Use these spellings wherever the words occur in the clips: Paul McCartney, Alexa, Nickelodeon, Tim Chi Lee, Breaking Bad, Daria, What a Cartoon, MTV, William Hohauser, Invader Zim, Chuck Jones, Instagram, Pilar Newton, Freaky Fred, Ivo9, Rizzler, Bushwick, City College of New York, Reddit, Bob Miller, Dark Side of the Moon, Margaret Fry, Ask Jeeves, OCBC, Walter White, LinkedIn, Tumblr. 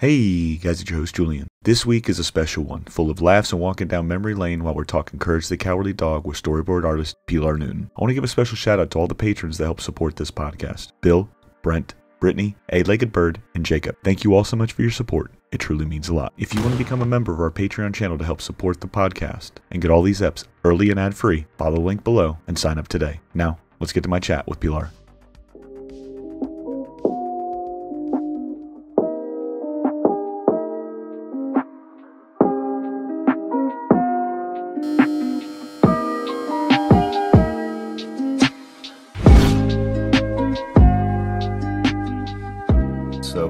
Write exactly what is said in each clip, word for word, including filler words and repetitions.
Hey guys, it's your host Julian. This week is a special one, full of laughs and walking down memory lane while we're talking Courage the Cowardly Dog with storyboard artist Pilar Newton. I want to give a special shout out to all the patrons that help support this podcast. Bill, Brent, Brittany, A-Legged Bird, and Jacob. Thank you all so much for your support. It truly means a lot. If you want to become a member of our Patreon channel to help support the podcast and get all these eps early and ad-free, follow the link below and sign up today. Now, let's get to my chat with Pilar.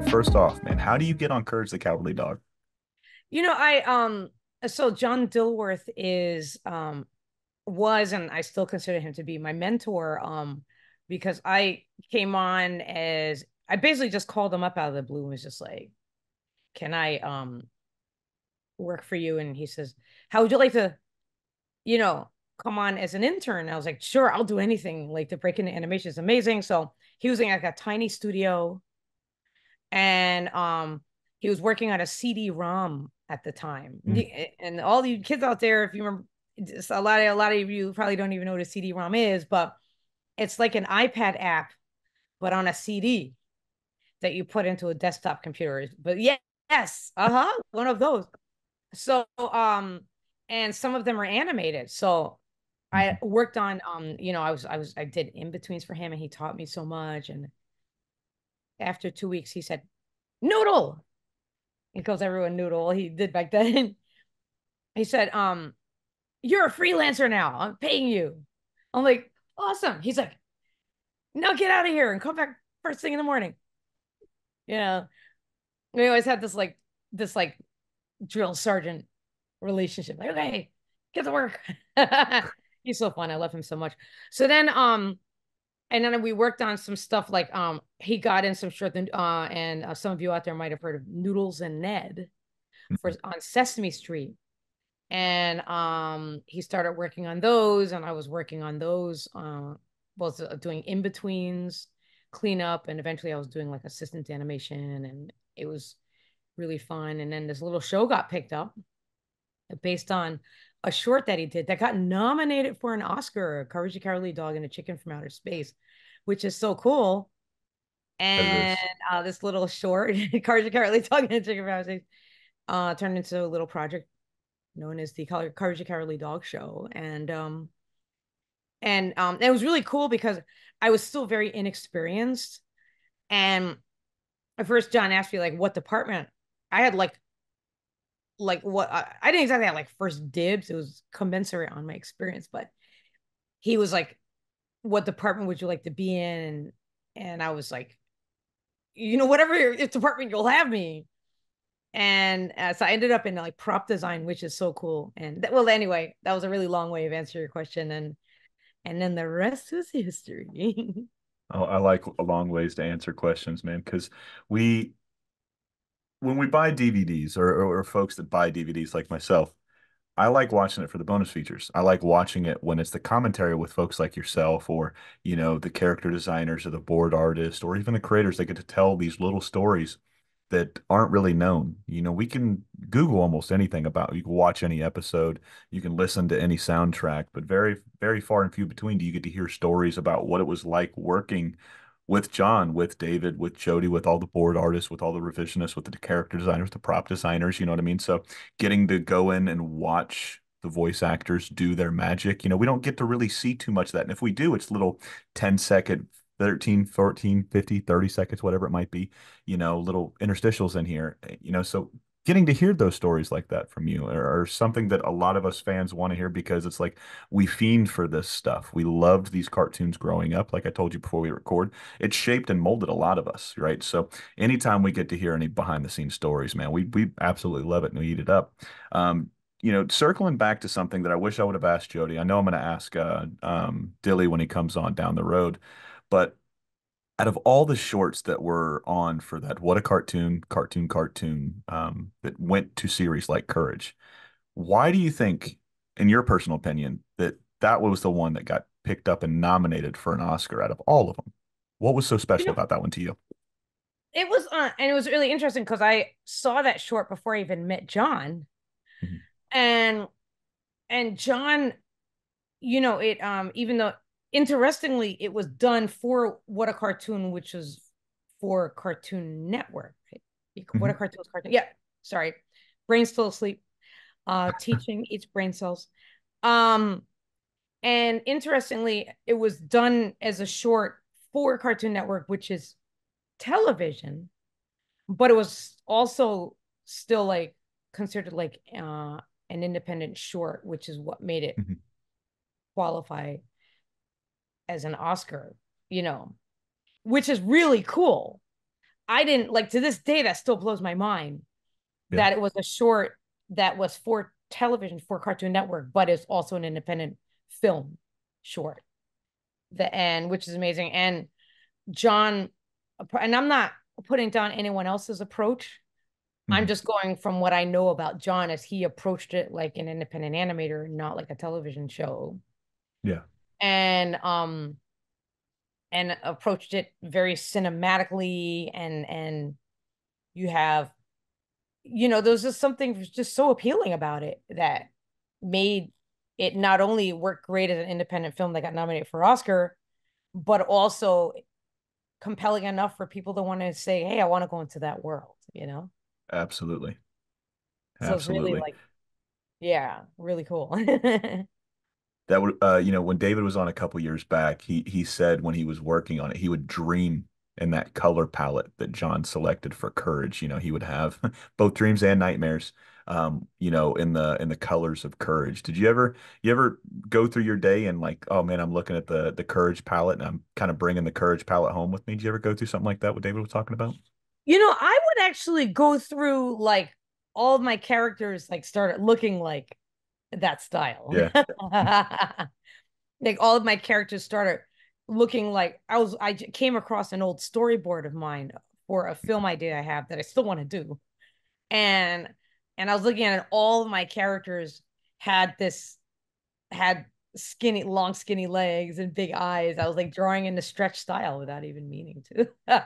First off, man, how do you get on Courage the Cowardly Dog? You know, I um so John Dilworth is um was and I still consider him to be my mentor, um because I came on as I basically just called him up out of the blue and was just like, "Can I um work for you?" And he says, "How would you like to, you know, come on as an intern?" And I was like, "Sure, I'll do anything. Like, to break into animation is amazing." So he was in like a tiny studio. And um, he was working on a C D ROM at the time. Mm. And all you kids out there, if you remember, a lot of a lot of you probably don't even know what a C D ROM is, but it's like an iPad app, but on a C D that you put into a desktop computer. But yeah, yes, uh huh, one of those. So um, and some of them are animated. So mm. I worked on um, you know, I was I was I did in-betweens for him, and he taught me so much. And after two weeks, he said, "Noodle." He calls everyone Noodle. He did back then. He said, um, "You're a freelancer now. I'm paying you." I'm like, "Awesome." He's like, "Now get out of here and come back first thing in the morning." You know, we always had this like this like drill sergeant relationship. Like, okay, get to work. He's so fun. I love him so much. So then, um. And then we worked on some stuff like um he got in some short uh and uh, some of you out there might have heard of Noodles and Ned for on Sesame Street, and um he started working on those, and I was working on those, uh, both doing in betweens, cleanup, and eventually I was doing like assistant animation, and it was really fun. And then this little show got picked up based on a short that he did that got nominated for an Oscar, Courage the Cowardly Dog and a Chicken from Outer Space, which is so cool. And uh, this little short, Courage the Cowardly Dog and a Chicken from Outer Space, uh, turned into a little project known as the Courage the Cowardly Dog Show. And um, and um, it was really cool because I was still very inexperienced. And at first, John asked me like what department I had, like. Like what I, I didn't exactly have like first dibs. It was commensurate on my experience, but he was like, "What department would you like to be in?" And, and I was like, "You know, whatever department you'll have me." And uh, so I ended up in like prop design, which is so cool. And that, well, anyway, that was a really long way of answering your question. And and then the rest was history. Oh, I like long ways to answer questions, man, because we. When we buy D V Ds, or, or folks that buy D V Ds like myself, I like watching it for the bonus features. I like watching it when it's the commentary with folks like yourself, or, you know, the character designers or the board artist, or even the creators that get to tell these little stories that aren't really known. You know, we can Google almost anything about, you can watch any episode, you can listen to any soundtrack, but very, very far and few between do you get to hear stories about what it was like working with John, with David, with Jody, with all the board artists, with all the revisionists, with the character designers, the prop designers, you know what I mean? So getting to go in and watch the voice actors do their magic, you know, we don't get to really see too much of that. And if we do, it's little ten second, thirteen, fourteen, fifty, thirty seconds, whatever it might be, you know, little interstitials in here, you know, so getting to hear those stories like that from you are something that a lot of us fans want to hear, because it's like we fiend for this stuff. We loved these cartoons growing up. Like I told you before we record, it shaped and molded a lot of us, right? So anytime we get to hear any behind the scenes stories, man, we we absolutely love it and we eat it up. Um, you know, circling back to something that I wish I would have asked Jody. I know I'm going to ask uh, um, Dilly when he comes on down the road, but out of all the shorts that were on for that What a Cartoon, Cartoon, Cartoon, um, that went to series like Courage, why do you think, in your personal opinion, that that was the one that got picked up and nominated for an Oscar out of all of them? What was so special you know, about that one to you? it was on, and it was really interesting because I saw that short before I even met John. Mm-hmm. And and John, you know, it um even though interestingly it was done for What a Cartoon, which was for Cartoon Network. Right? Mm-hmm. What a Cartoon was Cartoon. Yeah, sorry. Brain's still asleep. Uh teaching eats brain cells. Um and interestingly, it was done as a short for Cartoon Network, which is television, but it was also still like considered like uh an independent short, which is what made it mm-hmm. qualify as an Oscar, you know, which is really cool. I didn't like, to this day that still blows my mind, yeah. that it was a short that was for television for Cartoon Network, but it's also an independent film short, the end, which is amazing. And John, and I'm not putting down anyone else's approach. Mm-hmm. I'm just going from what I know about John as he approached it like an independent animator, not like a television show. Yeah. And um and approached it very cinematically, and and you have, you know, there's just something just so appealing about it that made it not only work great as an independent film that got nominated for Oscar, but also compelling enough for people to want to say, hey, I want to go into that world, you know? Absolutely. So Absolutely. It's really like, yeah, really cool. That would, uh, you know, when David was on a couple years back, he he said when he was working on it, he would dream in that color palette that John selected for Courage. You know, he would have both dreams and nightmares, um, you know, in the in the colors of Courage. Did you ever you ever go through your day and like, oh man, I'm looking at the the Courage palette and I'm kind of bringing the Courage palette home with me? Did you ever go through something like that? What David was talking about? You know, I would actually go through like all of my characters, like started looking like that style. Yeah. Like all of my characters started looking like I was, I came across an old storyboard of mine for a film idea I have that I still want to do. And, and I was looking at it, all of my characters had this, had skinny, long, skinny legs and big eyes. I was like drawing in the stretch style without even meaning to.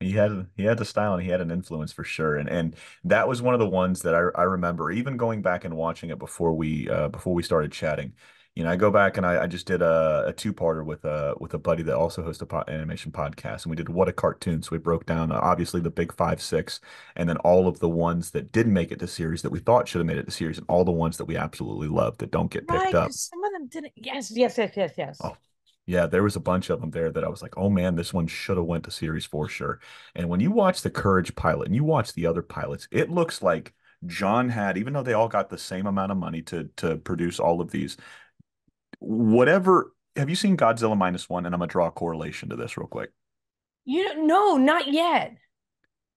He had he had the style and he had an influence for sure, and and that was one of the ones that I I remember even going back and watching it before we uh, before we started chatting. You know, I go back and I, I just did a, a two parter with a with a buddy that also hosts a po- animation podcast, and we did What a Cartoon. So we broke down uh, obviously the big five, six, and then all of the ones that didn't make it to series that we thought should have made it to series, and all the ones that we absolutely loved that don't get picked right, up. Some of them didn't. Yes, yes, yes, yes, yes. Oh. Yeah, there was a bunch of them there that I was like, oh man, this one should have went to series for sure. And when you watch the Courage pilot and you watch the other pilots, it looks like John had, even though they all got the same amount of money to to produce all of these, whatever. Have you seen Godzilla Minus One? And I'm going to draw a correlation to this real quick. You don't, no, not yet.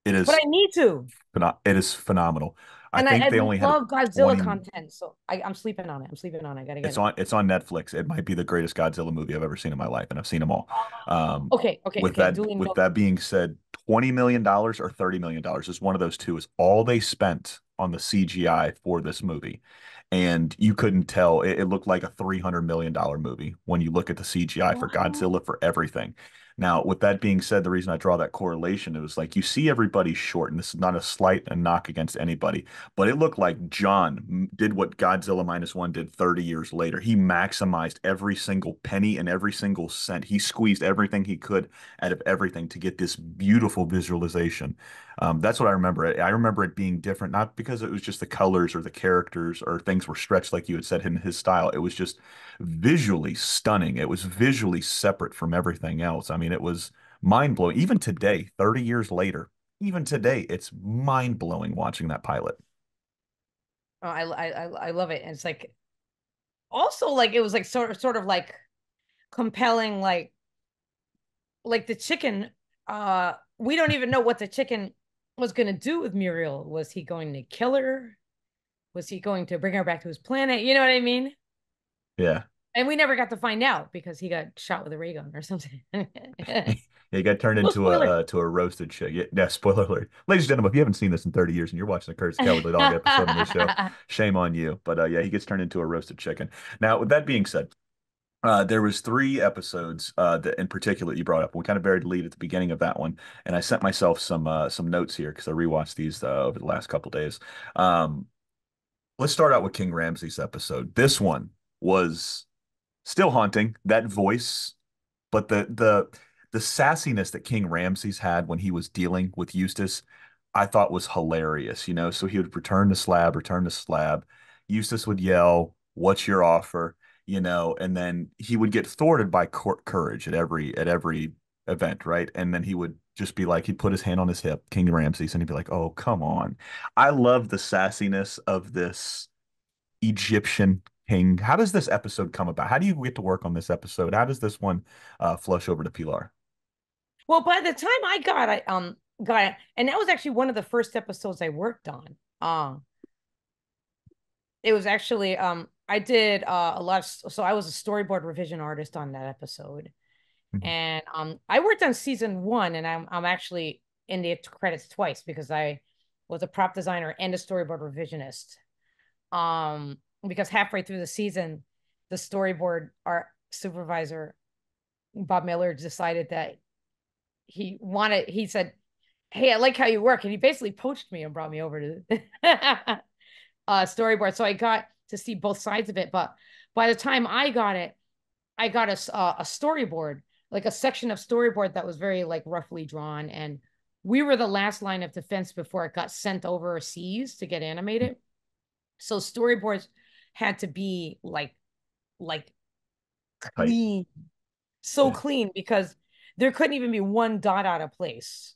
It is. But I need to. Pheno- it is phenomenal. And I think I, they I only love had Godzilla twenty content, so I, I'm sleeping on it. I'm sleeping on it. I gotta get it's it. on. It's on Netflix. It might be the greatest Godzilla movie I've ever seen in my life, and I've seen them all. Um, okay, okay. With okay, that, with know. that being said, twenty million dollars or thirty million dollars is one of those two. Is all they spent on the C G I for this movie, and you couldn't tell. It, it looked like a three hundred million dollar movie when you look at the C G I wow. for Godzilla, for everything. Now, with that being said, the reason I draw that correlation, it was like you see everybody short, and this is not a slight and knock against anybody, but it looked like John did what Godzilla Minus One did thirty years later. He maximized every single penny and every single cent. He squeezed everything he could out of everything to get this beautiful visualization. Um, that's what I remember. I remember it being different, not because it was just the colors or the characters or things were stretched like you had said in his style. It was just visually stunning. It was visually separate from everything else. I mean, it was mind-blowing. Even today, thirty years later, even today, it's mind-blowing watching that pilot. Oh, I, I, I love it. And it's like, also like, it was like sort of, sort of like compelling, like, like the chicken, uh, we don't even know what the chicken was going to do with Muriel. Was he going to kill her? Was he going to bring her back to his planet? You know what I mean? Yeah. And we never got to find out because he got shot with a ray gun or something. He got turned well, into spoiler. a uh, to a roasted chick. Yeah, no, spoiler alert. Ladies and gentlemen, if you haven't seen this in thirty years and you're watching the Courage the Cowardly Dog episode of the show, shame on you. But uh, yeah, he gets turned into a roasted chicken. Now, with that being said, Uh, there was three episodes uh, that in particular that you brought up. We kind of buried the lead at the beginning of that one, and I sent myself some uh, some notes here because I rewatched these uh, over the last couple days. Um, let's start out with King Ramses' episode. This one was still haunting, that voice, but the the the sassiness that King Ramses had when he was dealing with Eustace, I thought was hilarious. You know, so he would return the slab, return the slab. Eustace would yell, "What's your offer?" You know, and then he would get thwarted by Courage at every at every event, right? And then he would just be like, he'd put his hand on his hip, King Ramses, and he'd be like, "Oh, come on!" I love the sassiness of this Egyptian king. How does this episode come about? How do you get to work on this episode? How does this one uh, flush over to Pilar? Well, by the time I got, I um got, and that was actually one of the first episodes I worked on. Um, it was actually um. I did uh, a lot of, so I was a storyboard revision artist on that episode. Mm-hmm. And um, I worked on season one, and I'm, I'm actually in the credits twice because I was a prop designer and a storyboard revisionist. Um, because halfway through the season, the storyboard art supervisor, Bob Miller, decided that he wanted, he said, "Hey, I like how you work." And he basically poached me and brought me over to the uh, storyboard. So I got to see both sides of it. But by the time I got it, I got a, uh, a storyboard, like a section of storyboard that was very like roughly drawn. And we were the last line of defense before it got sent overseas to get animated. So storyboards had to be like, like clean, so yeah. clean, because there couldn't even be one dot out of place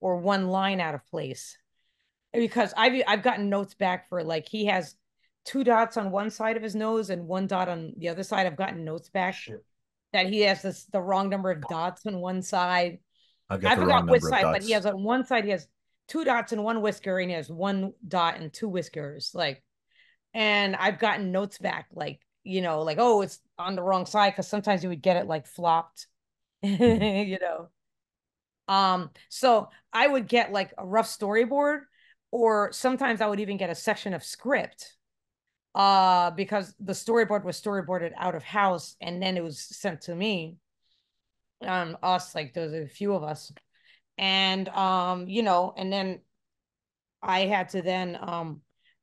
or one line out of place. Because I've, I've gotten notes back for like, he has two dots on one side of his nose and one dot on the other side. I've gotten notes back Shit. that he has this, the wrong number of dots on one side. I forgot which side, but he has on one side, he has two dots and one whisker, and he has one dot and two whiskers. Like, and I've gotten notes back, like, you know, like, "Oh, it's on the wrong side." 'Cause sometimes you would get it like flopped, mm-hmm. you know? Um, so I would get like a rough storyboard, or sometimes I would even get a section of script. Uh, because the storyboard was storyboarded out of house, and then it was sent to me, um, us, like there's a few of us, and um, you know, and then I had to then um,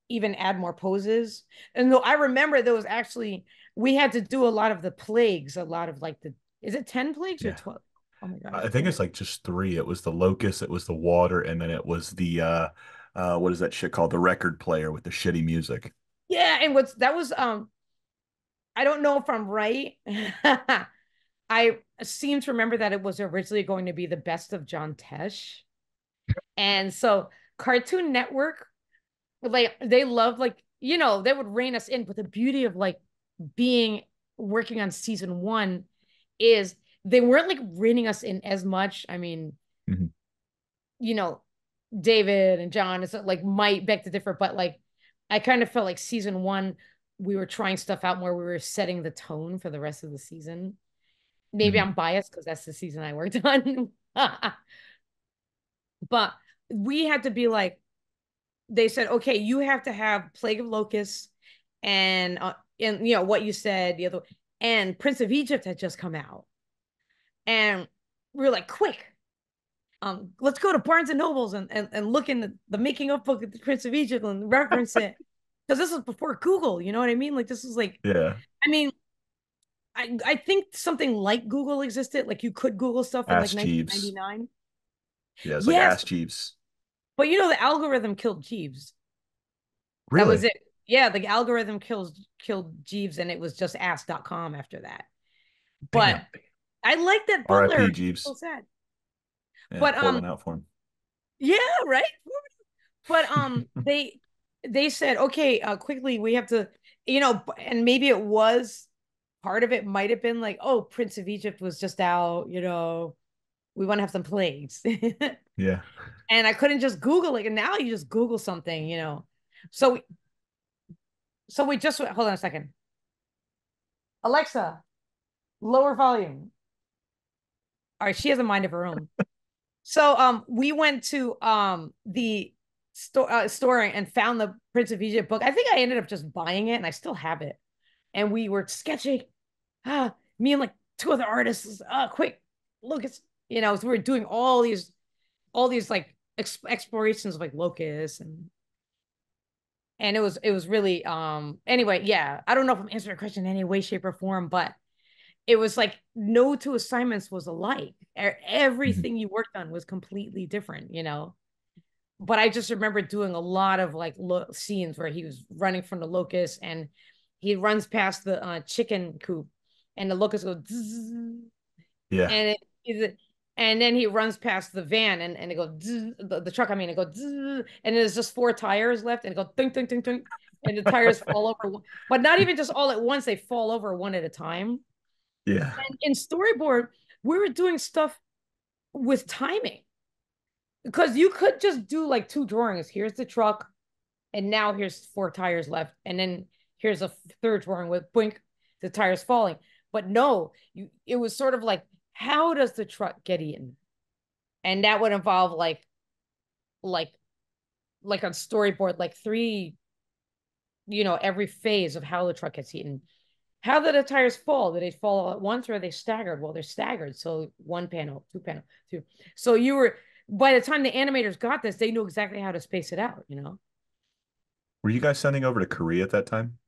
even add more poses. And though I remember there was actually, we had to do a lot of the plagues, a lot of like the, is it ten plagues yeah. or twelve? Oh my God! I think it's like just three. It was the locust, it was the water, and then it was the uh, uh, what is that shit called? The record player with the shitty music. Yeah, and what's that was um I don't know if I'm right. I seem to remember that it was originally going to be the best of John Tesh. And so Cartoon Network, like they love, like, you know, they would rein us in, but the beauty of like being working on season one is they weren't like reining us in as much. I mean, mm-hmm. you know, David and John is like might beg to differ, but like I kind of felt like season one, we were trying stuff out more. We were setting the tone for the rest of the season. Maybe mm-hmm. I'm biased because that's the season I worked on. But we had to be like, they said, okay, you have to have Plague of Locusts and, uh, and you know, what you said, the other, and Prince of Egypt had just come out. And we were like, quick, Um, let's go to Barnes and Nobles and, and, and look in the, the making of book of the Prince of Egypt and reference it. Because this was before Google, you know what I mean? Like, this was like, yeah. I mean, I, I think something like Google existed. Like, you could Google stuff in Ask like Jeeves. nineteen ninety-nine. Yeah, it's like yes. Ask Jeeves. But you know, the algorithm killed Jeeves. Really? That was it. Yeah, the algorithm kills, killed Jeeves, and it was just ask dot com after that. But damn. I like that Butler. Jeeves. So sad. Yeah, but um out for him. Yeah, right. But um they they said, okay, uh quickly, we have to, you know, and maybe it was part of it might have been like, oh, Prince of Egypt was just out, you know, we want to have some plagues. Yeah. And I couldn't just Google it, and now you just Google something, you know. So we, so we just hold on a second. Alexa, lower volume. All right, she has a mind of her own. So um, we went to um, the store uh, store and found the Prince of Egypt book. I think I ended up just buying it, and I still have it. And we were sketching. ah, me and like two other artists, uh, quick, Locust, you know, so we were doing all these, all these like exp explorations of like Locust and, and it was, it was really, um, anyway, yeah, I don't know if I'm answering a question in any way, shape or form, but it was like no two assignments was alike. Everything you worked on was completely different, you know? But I just remember doing a lot of like lo scenes where he was running from the locust and he runs past the uh, chicken coop and the locust goes, dzz, yeah, and it, it, and then he runs past the van and, and it goes, dzz, the, the truck, I mean, it goes, dzz, and there's just four tires left and it goes, ding, ding, ding, ding, and the tires fall over. But not even just all at once, they fall over one at a time. Yeah. And in storyboard, we were doing stuff with timing. Because you could just do like two drawings. Here's the truck, and now here's four tires left. And then here's a third drawing with boink, the tires falling. But no, you, it was sort of like, how does the truck get eaten? And that would involve like, like, like on storyboard, like three, you know, every phase of how the truck gets eaten. How did the tires fall? Did they fall all at once or are they staggered? Well, they're staggered. So one panel, two panel, two. So you were... By the time the animators got this, they knew exactly how to space it out, you know? Were you guys sending over to Korea at that time?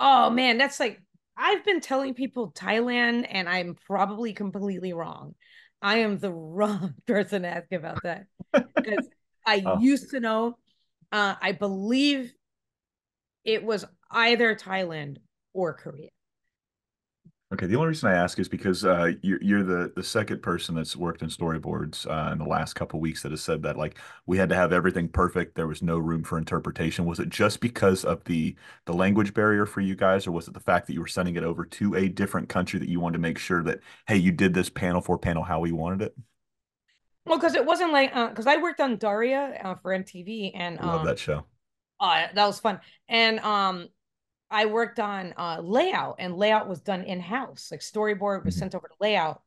Oh, man, that's like, I've been telling people Thailand, and I'm probably completely wrong. I am the wrong person to ask about that. Because I oh. used to know, uh, I believe it was either Thailand or Korea. Okay, the only reason I ask is because uh, you're, you're the, the second person that's worked in storyboards uh, in the last couple of weeks that has said that, like, we had to have everything perfect. There was no room for interpretation. Was it just because of the, the language barrier for you guys, or was it the fact that you were sending it over to a different country that you wanted to make sure that, hey, you did this panel for panel how we wanted it? Well, because it wasn't like, because uh, I worked on Daria uh, for M T V. And I love um, that show. Uh, that was fun. And, um, I worked on uh, layout, and layout was done in-house. Like storyboard was sent over to layout,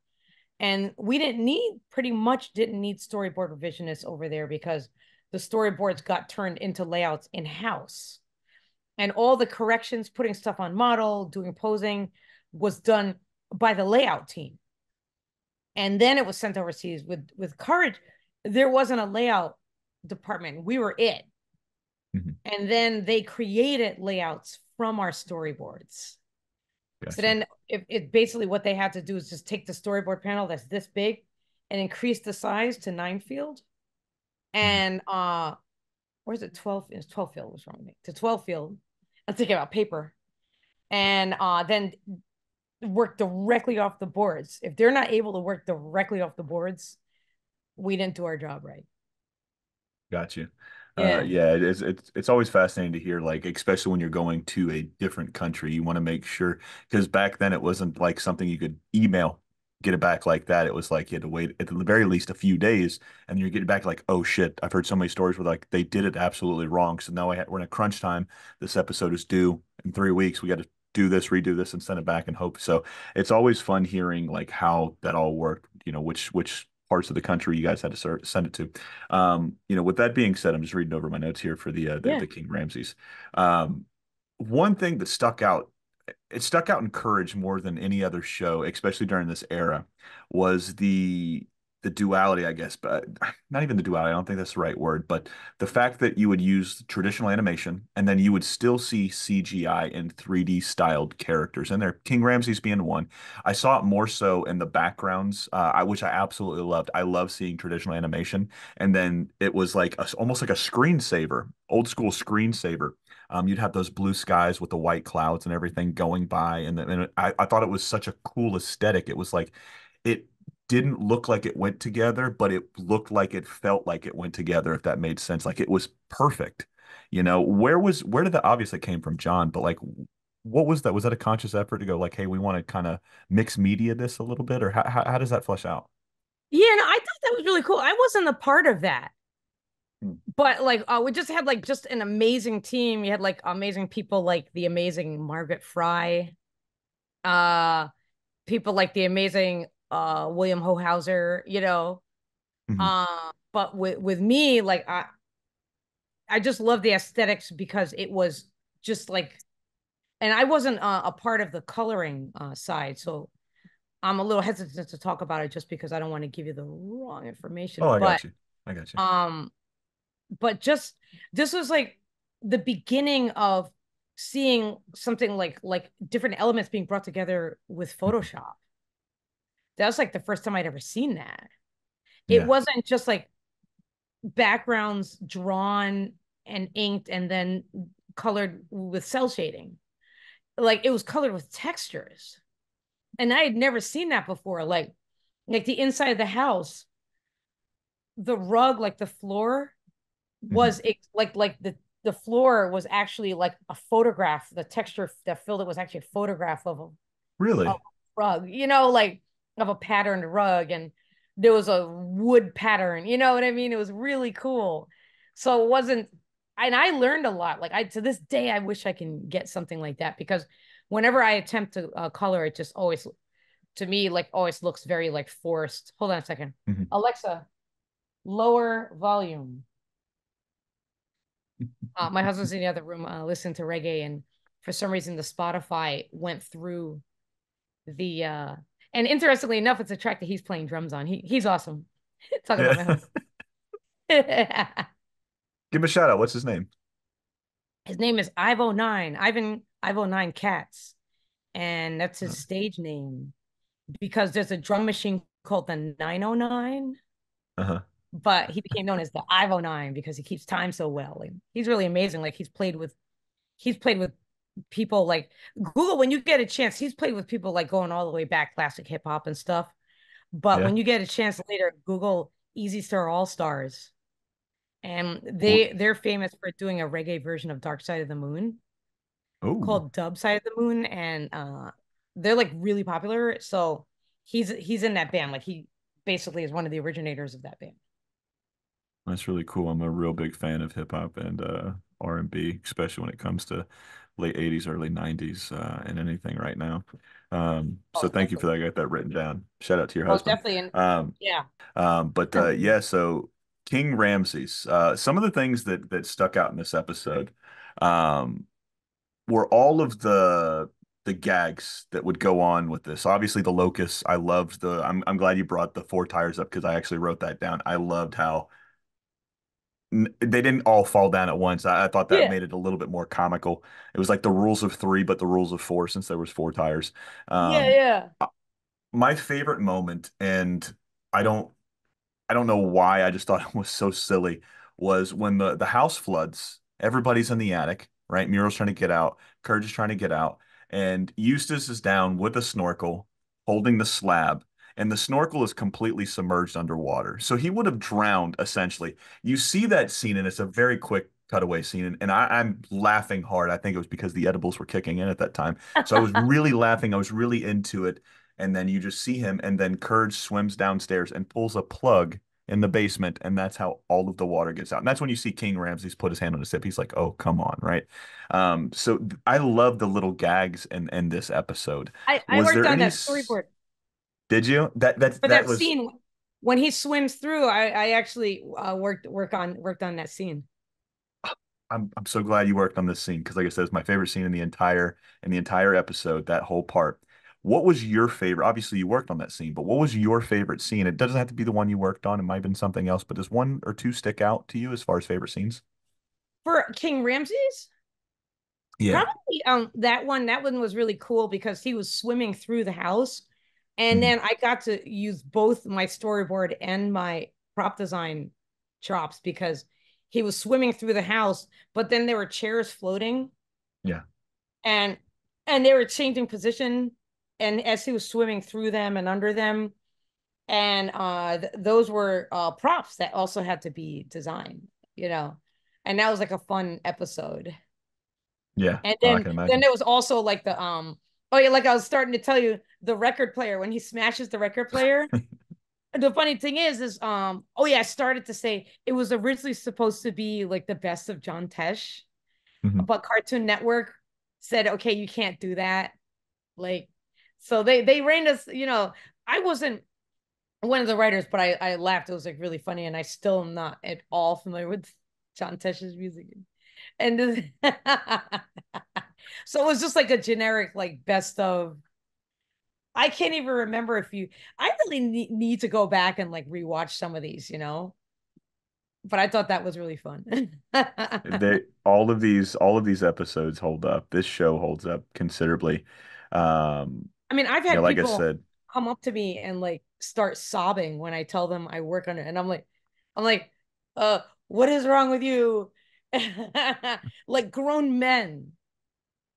and we didn't need, pretty much didn't need storyboard revisionists over there because the storyboards got turned into layouts in-house. And all the corrections, putting stuff on model, doing posing, was done by the layout team. And then it was sent overseas. With, with Courage, there wasn't a layout department. We were it. Mm-hmm. And then they created layouts from our storyboards. Gotcha. So then it, it basically what they had to do is just take the storyboard panel that's this big and increase the size to nine field. And uh, where's it? twelve, it's twelve field, what's wrong with me? To twelve field. I'm thinking about paper. And uh, then work directly off the boards. If they're not able to work directly off the boards, we didn't do our job right. Gotcha. Yeah, uh, yeah it's, it's it's always fascinating to hear, like, especially when you're going to a different country, you want to make sure, because back then it wasn't like something you could email, get it back like that. It was like you had to wait at the very least a few days, and you're getting back like, oh shit, I've heard so many stories where like they did it absolutely wrong. So now I had, we're in a crunch time. This episode is due in three weeks. We got to do this, redo this, and send it back and hope. So it's always fun hearing like how that all worked. You know, which which. parts of the country you guys had to start, send it to. Um, you know, with that being said, I'm just reading over my notes here for the uh, the, yeah. the King Ramses. Um, one thing that stuck out, it stuck out in Courage more than any other show, especially during this era, was the the duality, I guess, but not even the duality, I don't think that's the right word, but the fact that you would use traditional animation and then you would still see C G I and three D styled characters in there, King Ramses being one. I saw it more so in the backgrounds, uh, I, which I absolutely loved. I love seeing traditional animation. And then it was like a, almost like a screensaver, old school screensaver. Um, you'd have those blue skies with the white clouds and everything going by. And, the, and I, I thought it was such a cool aesthetic. It was like, it didn't look like it went together, but it looked like it felt like it went together, if that made sense. Like it was perfect. You know, where was, where did that obviously came from, John, but like, what was that? Was that a conscious effort to go like, hey, we want to kind of mix media this a little bit, or how, how, how does that flesh out? Yeah, no, I thought that was really cool. I wasn't a part of that, hmm. but like, uh, we just had like, just an amazing team. You had like amazing people, like the amazing Margaret Fry, uh, people like the amazing uh William Hohauser, you know. Mm-hmm. uh, but with with me, like I I just love the aesthetics because it was just like and I wasn't uh, a part of the coloring uh, side, so I'm a little hesitant to talk about it just because I don't want to give you the wrong information. Oh, I but, got you. I got you. Um, but just this was like the beginning of seeing something like like different elements being brought together with Photoshop. That was like the first time I'd ever seen that. It yeah. wasn't just like backgrounds drawn and inked and then colored with cell shading. Like it was colored with textures. And I had never seen that before. Like, like the inside of the house, the rug, like the floor was mm-hmm. like like the, the floor was actually like a photograph. The texture that filled it was actually a photograph of a really of a rug, you know, like of a patterned rug, and there was a wood pattern, you know what I mean? It was really cool. So it wasn't, and I learned a lot. Like I, to this day, I wish I can get something like that, because whenever I attempt to uh, color, it just always, to me, like always looks very like forced. Hold on a second. Mm-hmm. Alexa, lower volume. Uh, my husband's in the other room, uh, listening to reggae. And for some reason, the Spotify went through the, uh, and interestingly enough, it's a track that he's playing drums on. He He's awesome. Talk about my husband. Give him a shout out. What's his name? His name is Ivo nine. Ivan... Ivo nine Cats, and that's his stage name, because there's a drum machine called the nine oh nine, uh-huh. but he became known as the Ivo nine because he keeps time so well. Like, he's really amazing. Like he's played with, he's played with people like Google when you get a chance. He's played with people like going all the way back, classic hip hop and stuff. But yeah. when you get a chance later, Google Easy Star All Stars, and they they're famous for doing a reggae version of Dark Side of the Moon. Ooh. Called Dub Side of the Moon, and uh they're like really popular, so he's he's in that band. Like he basically is one of the originators of that band. That's really cool. I'm a real big fan of hip-hop and uh R and B, especially when it comes to late eighties, early nineties, uh and anything right now. Um oh, so thank definitely. you for that. I got that written down. Shout out to your husband. Oh, definitely. um yeah um but uh yeah so King Ramses, uh some of the things that that stuck out in this episode um were all of the the gags that would go on with this. Obviously the locust, I loved the, I'm, I'm glad you brought the four tires up because I actually wrote that down. I loved how n they didn't all fall down at once. I, I thought that yeah. made it a little bit more comical. It was like the rules of three, but the rules of four since there was four tires. Um, yeah, yeah. My favorite moment, and I don't, I don't know why, I just thought it was so silly, was when the, the house floods, everybody's in the attic. Right, Muriel's trying to get out, Courage is trying to get out, and Eustace is down with a snorkel holding the slab, and the snorkel is completely submerged underwater. So he would have drowned, essentially. You see that scene, and it's a very quick cutaway scene, and, and I, I'm laughing hard. I think it was because the edibles were kicking in at that time. So I was really laughing. I was really into it, and then you just see him, and then Courage swims downstairs and pulls a plug in the basement, and that's how all of the water gets out. And that's when you see King Ramses put his hand on his hip. He's like, oh, come on, right? Um, so I love the little gags in, in this episode. I, I worked on any... that storyboard. Did you? That that, For that, that was... scene when he swims through, I, I actually uh, worked work on worked on that scene. I'm I'm so glad you worked on this scene, because like I said, it's my favorite scene in the entire in the entire episode, that whole part. What was your favorite? Obviously, you worked on that scene, but what was your favorite scene? It doesn't have to be the one you worked on. It might have been something else, but does one or two stick out to you as far as favorite scenes? For King Ramses? Yeah. Probably um, that one. That one was really cool because he was swimming through the house. And mm-hmm. then I got to use both my storyboard and my prop design chops because he was swimming through the house, but then there were chairs floating. Yeah. And, and they were changing position. And as he was swimming through them and under them, and uh, th those were uh, props that also had to be designed, you know, and that was like a fun episode. Yeah. And then, oh, then there was also like the, um, oh yeah, like I was starting to tell you, the record player, when he smashes the record player. The funny thing is, is, um, oh yeah, I started to say it was originally supposed to be like the best of John Tesh, mm-hmm. but Cartoon Network said, okay, you can't do that. Like, so they, they reigned us, you know, I wasn't one of the writers, but I, I laughed. It was like really funny. And I still am not at all familiar with John Tesh's music. And this so it was just like a generic, like, best of. I can't even remember if you, I really ne need to go back and like rewatch some of these, you know, but I thought that was really fun. they, all of these, all of these episodes hold up. This show holds up considerably. Um, I mean, I've had you know, like people I said, come up to me and like start sobbing when I tell them I work on it. And I'm like, I'm like, uh, what is wrong with you? Like grown men.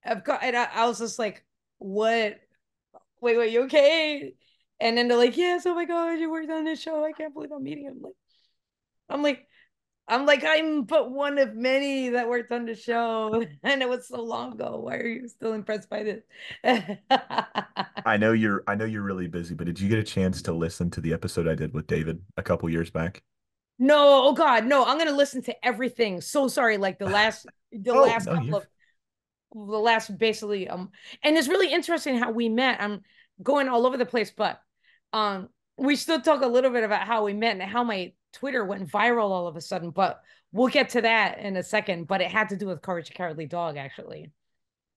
I've got, and I, I was just like, what? Wait, wait, you okay? And then they're like, yes, oh my God, you worked on this show. I can't believe I'm meeting him. Like, I'm like, I'm like, I'm but one of many that worked on the show. And it was so long ago. Why are you still impressed by this? I know you're I know you're really busy, but did you get a chance to listen to the episode I did with David a couple years back? No, oh God, no, I'm gonna listen to everything. So sorry, like the last the oh, last no, couple of the last basically um and it's really interesting how we met. I'm going all over the place, but um we still talk a little bit about how we met and how my Twitter went viral all of a sudden, but we'll get to that in a second. But it had to do with Courage the Cowardly Dog, actually.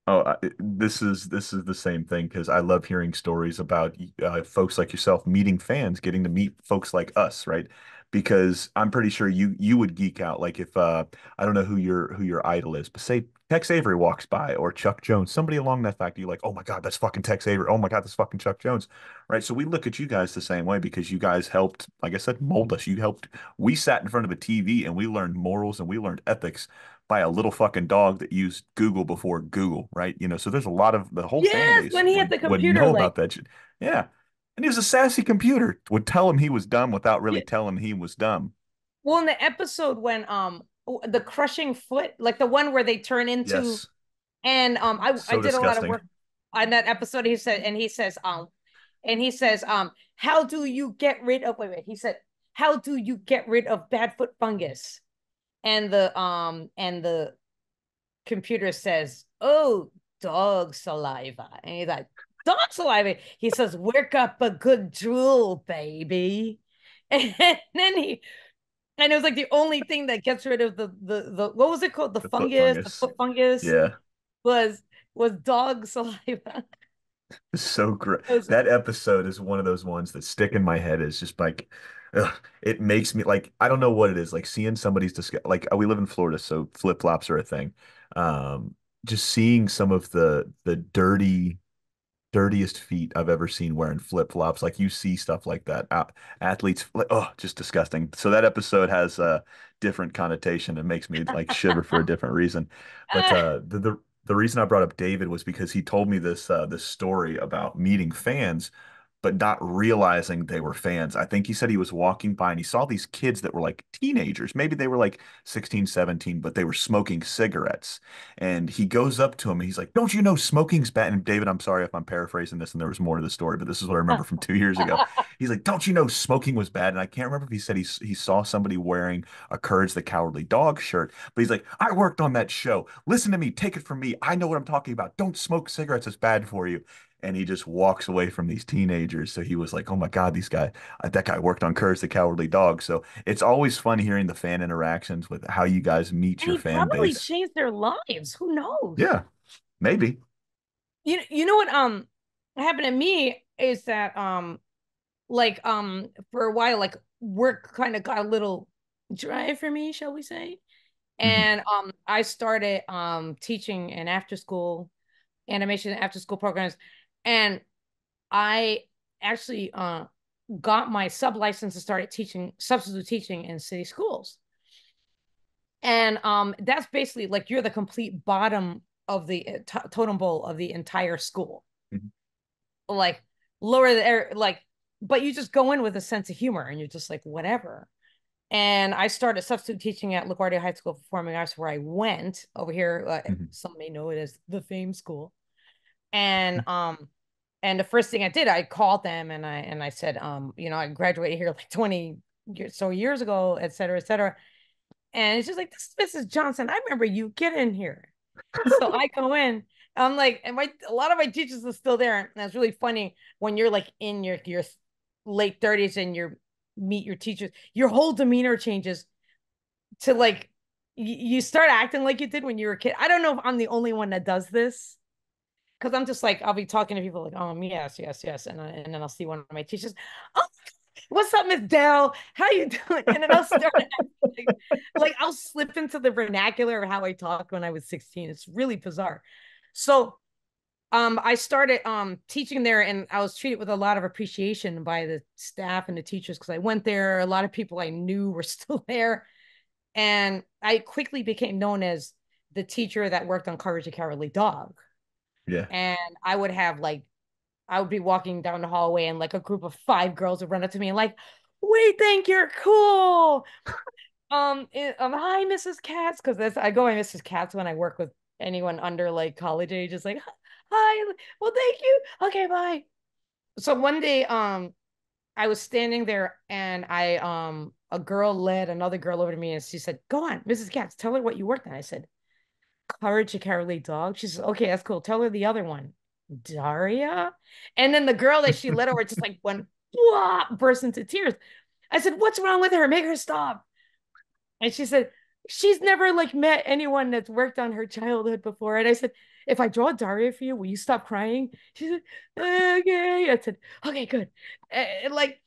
Oh, I, this is this is the same thing, because I love hearing stories about uh, folks like yourself meeting fans, getting to meet folks like us, right? Because I'm pretty sure you you would geek out, like if uh, I don't know who your who your idol is, but say Tex Avery walks by or Chuck Jones, somebody along that factor, you're like, oh my God, that's fucking Tex Avery. Oh my God, that's fucking Chuck Jones, right? So we look at you guys the same way, because you guys helped, like I said, mold us. You helped. We sat in front of a T V and we learned morals and we learned ethics by a little fucking dog that used Google before Google, right? You know, so there's a lot of the whole yes, fan base when he would, had the computer, know like about that shit. Yeah. And he was a sassy computer, would tell him he was dumb without really yeah. telling him he was dumb. Well, in the episode when um the crushing foot, like the one where they turn into yes. and um I, so I did disgusting. a lot of work on that episode. He said and he says um and he says um how do you get rid of wait wait he said how do you get rid of bad foot fungus? And the um and the computer says, oh, dog saliva. And he's like, dog saliva. He says, work up a good drool, baby. And then he, and it was like the only thing that gets rid of the, the, the what was it called? The, the fungus, fungus, the foot fungus. Yeah. Was, was dog saliva. So great. That episode is one of those ones that stick in my head. Is just like, ugh, it makes me like, I don't know what it is. Like seeing somebody's, discuss, like we live in Florida, so flip flops are a thing. Um, just seeing some of the, the dirty, dirtiest feet I've ever seen wearing flip-flops, like you see stuff like that, uh, athletes, like, oh, just disgusting. So that episode has a different connotation. It makes me like shiver for a different reason. But uh the, the the reason I brought up David was because he told me this uh this story about meeting fans but not realizing they were fans. I think he said he was walking by and he saw these kids that were like teenagers. Maybe they were like sixteen, seventeen, but they were smoking cigarettes. And he goes up to him and he's like, don't you know smoking's bad? And David, I'm sorry if I'm paraphrasing this and there was more to the story, but this is what I remember from two years ago. He's like, don't you know smoking was bad? And I can't remember if he said he, he saw somebody wearing a Courage the Cowardly Dog shirt, but he's like, I worked on that show. Listen to me, take it from me. I know what I'm talking about. Don't smoke cigarettes, it's bad for you. And he just walks away from these teenagers. So he was like, oh my God, these guys, that guy worked on Courage the Cowardly Dog. So it's always fun hearing the fan interactions with how you guys meet and your fan probably base. Probably changed their lives. Who knows? Yeah, maybe. You, you know what um happened to me is that um like um for a while, like work kind of got a little dry for me, shall we say. Mm-hmm. And um I started um teaching in after school animation, after school programs. And I actually uh, got my sub license and started teaching, substitute teaching in city schools. And um, that's basically like you're the complete bottom of the uh, totem pole of the entire school. Mm-hmm. Like lower the air, like, but you just go in with a sense of humor and you're just like, whatever. And I started substitute teaching at LaGuardia High School of Performing Arts, where I went over here. Uh, mm-hmm. Some may know it as the Fame School. And um, and the first thing I did, I called them and I and I said, um, you know, I graduated here like twenty years, so years ago, et cetera, et cetera. And it's just like, this Missus Johnson, I remember you, get in here. So I go in. I'm like, and my a lot of my teachers are still there, and it's really funny when you're like in your your late thirties and you meet your teachers, your whole demeanor changes to like you start acting like you did when you were a kid. I don't know if I'm the only one that does this, because I'm just like, I'll be talking to people like, um, yes, yes, yes. And, I, and then I'll see one of my teachers, oh, what's up, Miss Dell? How you doing? And then I'll start acting, like, like I'll slip into the vernacular of how I talked when I was sixteen. It's really bizarre. So um, I started um, teaching there, and I was treated with a lot of appreciation by the staff and the teachers, because I went there. A lot of people I knew were still there. And I quickly became known as the teacher that worked on Courage the Cowardly Dog. Yeah. And I would have like, I would be walking down the hallway and like a group of five girls would run up to me and like, we think you're cool. um, and, um, hi, Missus Katz. Cause that's, I go by Missus Katz when I work with anyone under like college age. It's like, hi, well, thank you. Okay, bye. So one day, um, I was standing there and I, um, a girl led another girl over to me and she said, go on, Missus Katz, tell her what you worked on. I said, Courage the Cowardly Dog. She said, okay, that's cool. Tell her the other one, Daria. And then the girl that she led over just like went, wah, burst into tears. I said, what's wrong with her? Make her stop. And she said, she's never like met anyone that's worked on her childhood before. And I said, if I draw Daria for you, will you stop crying? She said, okay. I said, okay, good. And like,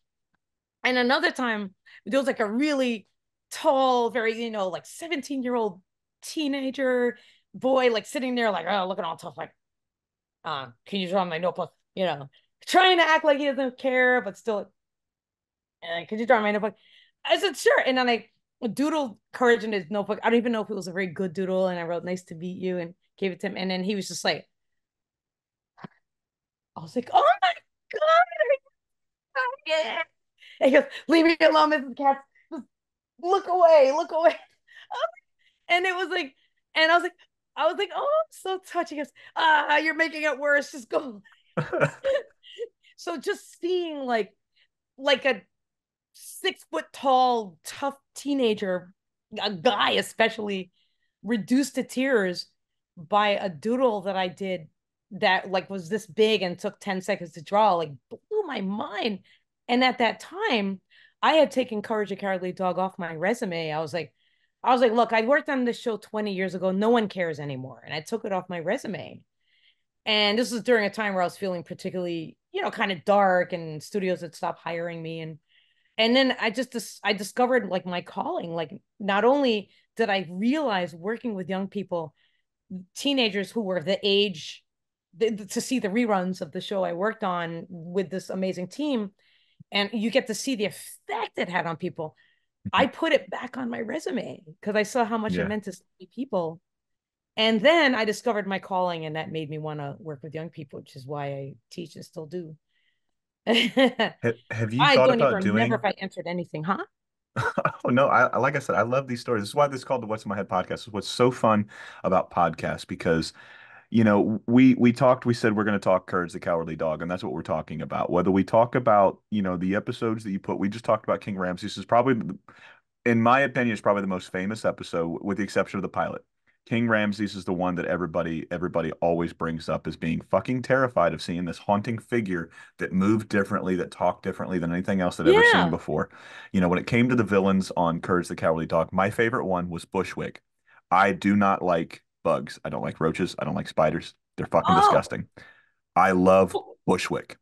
and another time, there was like a really tall, very, you know, like seventeen year old teenager boy, like sitting there like, oh, looking all tough, like, uh, can you draw my notebook? You know, trying to act like he doesn't care, but still, uh, could you draw my notebook? I said, sure. And then I doodled Courage in his notebook. I don't even know if it was a very good doodle. And I wrote, nice to meet you, and gave it to him. And then he was just like, I was like, oh my God. Oh, yeah. And he goes, leave me alone, Missus Katz. Just look away, look away. And it was like, and I was like, I was like, oh, I'm so touching. He goes, ah, you're making it worse. Just go. So just seeing like, like a six foot tall, tough teenager, a guy especially, reduced to tears by a doodle that I did that like was this big and took ten seconds to draw, like blew my mind. And at that time, I had taken Courage the Cowardly Dog off my resume. I was like, I was like, look, I worked on this show twenty years ago. No one cares anymore. And I took it off my resume. And this was during a time where I was feeling particularly, you know, kind of dark, and studios had stopped hiring me. And and then I just, I discovered like my calling. Like, not only did I realize working with young people, teenagers who were the age th to see the reruns of the show I worked on with this amazing team, and you get to see the effect it had on people. I put it back on my resume because I saw how much yeah. it meant to so many people. And then I discovered my calling, and that made me want to work with young people, which is why I teach and still do. have, have you I thought don't about even doing... remember if I answered anything, huh? Oh, no. I, like I said, I love these stories. This is why this is called the What's in My Head podcast. It's what's so fun about podcasts, because you know, we we talked, we said we're going to talk Courage the Cowardly Dog, and that's what we're talking about. Whether we talk about, you know, the episodes that you put, we just talked about King Ramses. Is probably, in my opinion, is probably the most famous episode, with the exception of the pilot. King Ramses is the one that everybody everybody always brings up as being fucking terrified of seeing this haunting figure that moved differently, that talked differently than anything else that I'd yeah. ever seen before. You know, when it came to the villains on Courage the Cowardly Dog, my favorite one was Bushwick. I do not like bugs. I don't like roaches. I don't like spiders. They're fucking oh. disgusting. I love Bushwick.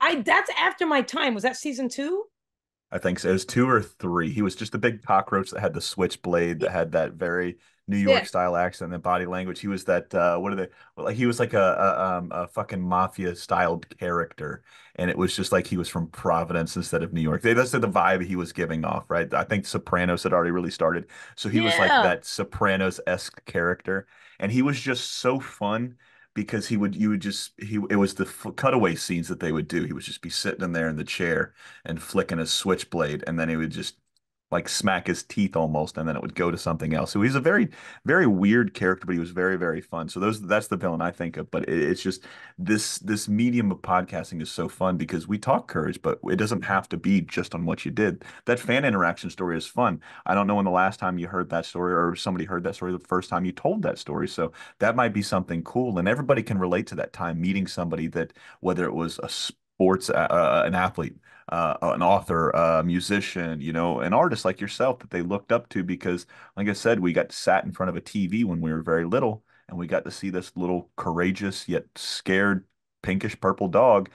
I that's after my time. Was that season two? I think so. It was two or three. He was just a big cockroach that had the switchblade, that had that very New York yeah. style accent and body language. He was that uh, what are they? Well, he was like a a, um, a fucking mafia styled character, and it was just like he was from Providence instead of New York. They, that's the vibe he was giving off, right? I think Sopranos had already really started, so he yeah. was like that Sopranos-esque character, and he was just so fun. Because he would, you would just, he, it was the cutaway scenes that they would do. He would just be sitting in there in the chair and flicking his switchblade, and then he would just like smack his teeth almost, and then it would go to something else. So he's a very, very weird character, but he was very, very fun. So those, that's the villain I think of. But it, it's just this, this medium of podcasting is so fun because we talk courage, but it doesn't have to be just on what you did. That fan interaction story is fun. I don't know when the last time you heard that story, or somebody heard that story the first time you told that story. So that might be something cool, and everybody can relate to that time meeting somebody that, whether it was a sports, uh, an athlete, uh, an author, a musician, you know, an artist like yourself that they looked up to, because like I said, we got sat in front of a T V when we were very little, and we got to see this little courageous yet scared pinkish purple dog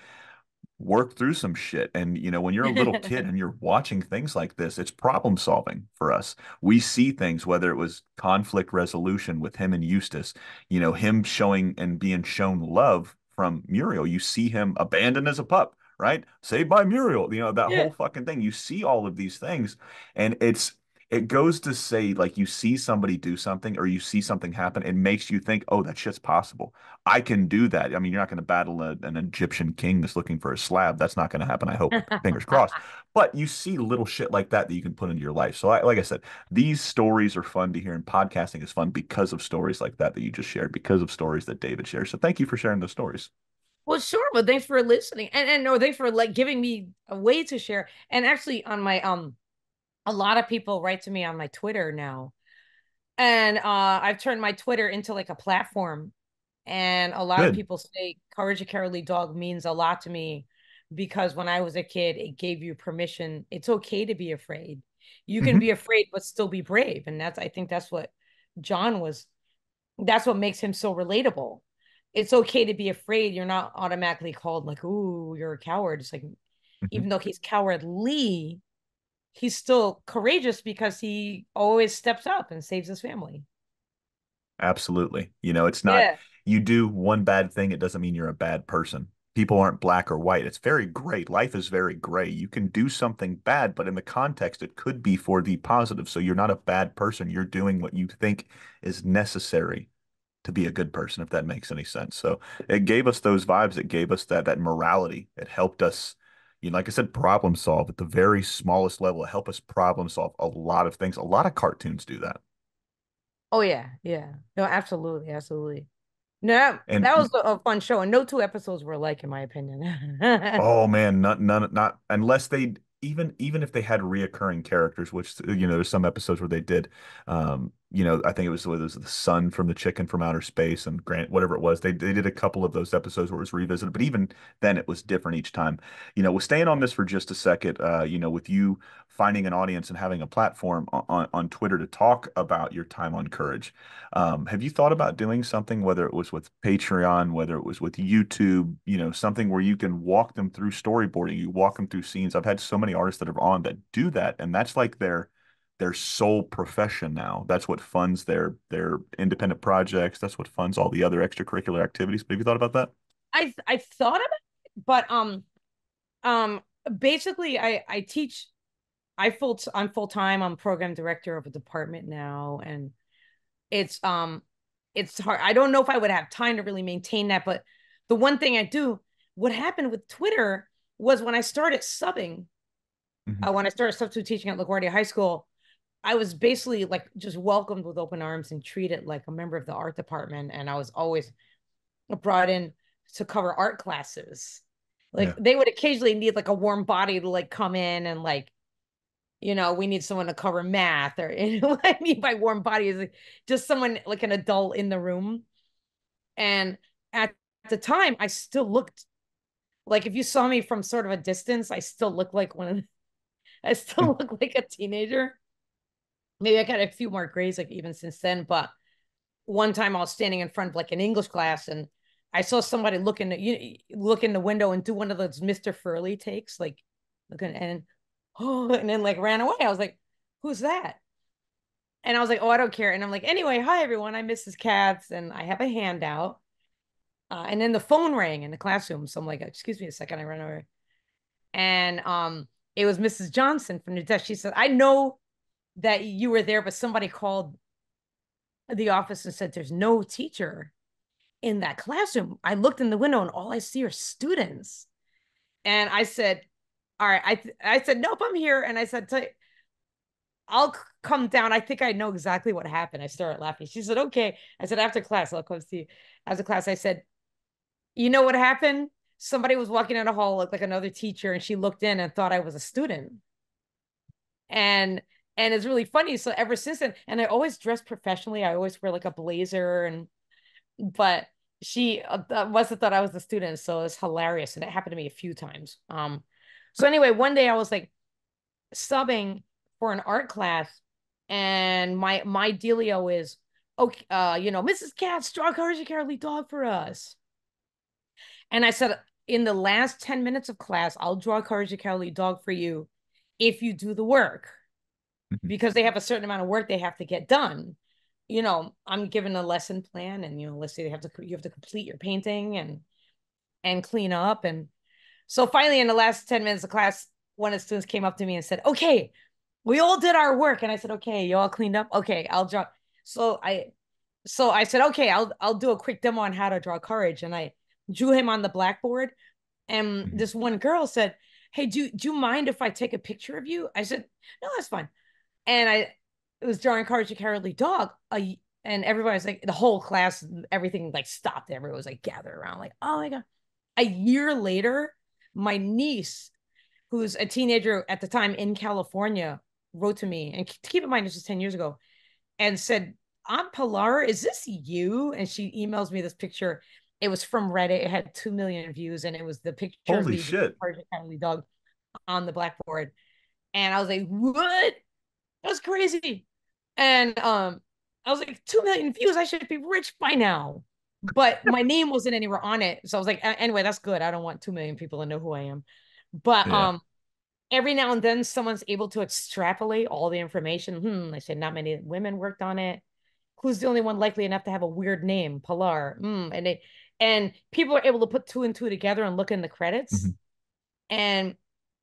work through some shit. And, you know, when you're a little kid and you're watching things like this, it's problem solving for us. We see things, whether it was conflict resolution with him and Eustace, you know, him showing and being shown love from Muriel. You see him abandoned as a pup, right? Saved by Muriel, you know, that yeah. whole fucking thing. You see all of these things, and it's, it goes to say, like, you see somebody do something or you see something happen, it makes you think, oh, that shit's possible. I can do that. I mean, you're not going to battle a, an Egyptian king that's looking for a slab. That's not going to happen, I hope. Fingers crossed. But you see little shit like that that you can put into your life. So, I, like I said, these stories are fun to hear, and podcasting is fun because of stories like that that you just shared, because of stories that David shared. So thank you for sharing those stories. Well, sure, but thanks for listening. And, and or thanks for, like, giving me a way to share. And actually, on my... um. a lot of people write to me on my Twitter now, and uh, I've turned my Twitter into like a platform. And a lot Good. of people say Courage the Cowardly Dog means a lot to me, because when I was a kid, it gave you permission. It's okay to be afraid. You can mm-hmm. be afraid, but still be brave. And that's, I think that's what John was, that's what makes him so relatable. It's okay to be afraid. You're not automatically called like, ooh, you're a coward. It's like, mm-hmm. even though he's cowardly, he's still courageous because he always steps up and saves his family. Absolutely. You know, it's not, yeah. you do one bad thing, it doesn't mean you're a bad person. People aren't black or white. It's very gray. Life is very gray. You can do something bad, but in the context, it could be for the positive. So you're not a bad person. You're doing what you think is necessary to be a good person, if that makes any sense. So it gave us those vibes. It gave us that, that morality. It helped us, you know, like I said, problem solve at the very smallest level. Help us problem solve a lot of things. A lot of cartoons do that. Oh, yeah. Yeah. No, absolutely. Absolutely. No, and that was a fun show. And no two episodes were alike, in my opinion. Oh, man. Not, none, not unless they even even if they had reoccurring characters, which, you know, there's some episodes where they did. Um, you know, I think it was, it was the son from the Chicken from Outer Space and Grant, whatever it was. They they did a couple of those episodes where it was revisited, but even then it was different each time. You know, we're staying on this for just a second. Uh, you know, with you finding an audience and having a platform on, on Twitter to talk about your time on Courage, um, have you thought about doing something, whether it was with Patreon, whether it was with YouTube, you know, something where you can walk them through storyboarding, you walk them through scenes? I've had so many artists that are on that do that, and that's like their their sole profession now. That's what funds their their independent projects. That's what funds all the other extracurricular activities. But have you thought about that? I've I've thought about it, but um um basically I I teach I full I'm full time. I'm program director of a department now, and it's um it's hard. I don't know if I would have time to really maintain that. But the one thing I do, what happened with Twitter was when I started subbing, mm-hmm. uh, when I started substitute teaching at LaGuardia High School, I was basically like just welcomed with open arms and treated like a member of the art department. And I was always brought in to cover art classes. Like yeah. they would occasionally need like a warm body to like come in and like, you know, we need someone to cover math, or, you know, what I mean by warm body is like just someone like an adult in the room. And at the time, I still looked like, if you saw me from sort of a distance, I still look like one. I still look like a teenager. Maybe I got a few more grades, like even since then. But one time I was standing in front of like an English class, and I saw somebody look in the, you look in the window and do one of those Mister Furley takes, like looking and oh, and then like ran away. I was like, who's that? And I was like, oh, I don't care. And I'm like, anyway, hi everyone, I'm Missus Katz, and I have a handout. Uh, and then the phone rang in the classroom, so I'm like, excuse me a second, I ran over, and um, it was Missus Johnson from the desk. She said, I know that you were there, but somebody called the office and said, there's no teacher in that classroom. I looked in the window and all I see are students. And I said, all right, I, I said, nope, I'm here. And I said, I'll come down. I think I know exactly what happened. I started laughing. She said, okay. I said, after class, I'll come see you. After class, I said, you know what happened? Somebody was walking down the hall, looked like another teacher, and she looked in and thought I was a student. And And it's really funny. So ever since then, and I always dress professionally. I always wear like a blazer, and but she uh, must have thought I was a student. So it's hilarious. And it happened to me a few times. Um, so anyway, one day I was like subbing for an art class. And my, my dealio is, okay, uh, you know, Missus Katz, draw Courage the Cowardly Dog for us. And I said, in the last ten minutes of class, I'll draw Courage the Cowardly Dog for you if you do the work. Because they have a certain amount of work they have to get done. You know, I'm given a lesson plan, and, you know, let's say they have to, you have to complete your painting and, and clean up. And so finally, in the last ten minutes of class, one of the students came up to me and said, okay, we all did our work. And I said, okay, you all cleaned up. Okay, I'll draw. So I, so I said, okay, I'll, I'll do a quick demo on how to draw Courage. And I drew him on the blackboard. And this one girl said, hey, do, do you mind if I take a picture of you? I said, no, that's fine. And I it was drawing Courage the Cowardly Dog. I, and everybody was like, the whole class, everything like stopped. Everyone was like gathered around like, oh my God. A year later, my niece, who's a teenager at the time in California, wrote to me. And keep in mind, this was ten years ago. And said, Aunt Pilar, is this you? And she emails me this picture. It was from Reddit. It had two million views. And it was the picture Holy of the Courage the Cowardly Dog on the blackboard. And I was like, what? That was crazy. And um, I was like, two million views. I should be rich by now. But my name wasn't anywhere on it. So I was like, anyway, that's good. I don't want two million people to know who I am. But yeah. um, every now and then, someone's able to extrapolate all the information. Hmm, I said, not many women worked on it. Who's the only one likely enough to have a weird name? Pilar. Mm, and, they, and people are able to put two and two together and look in the credits. Mm-hmm. And,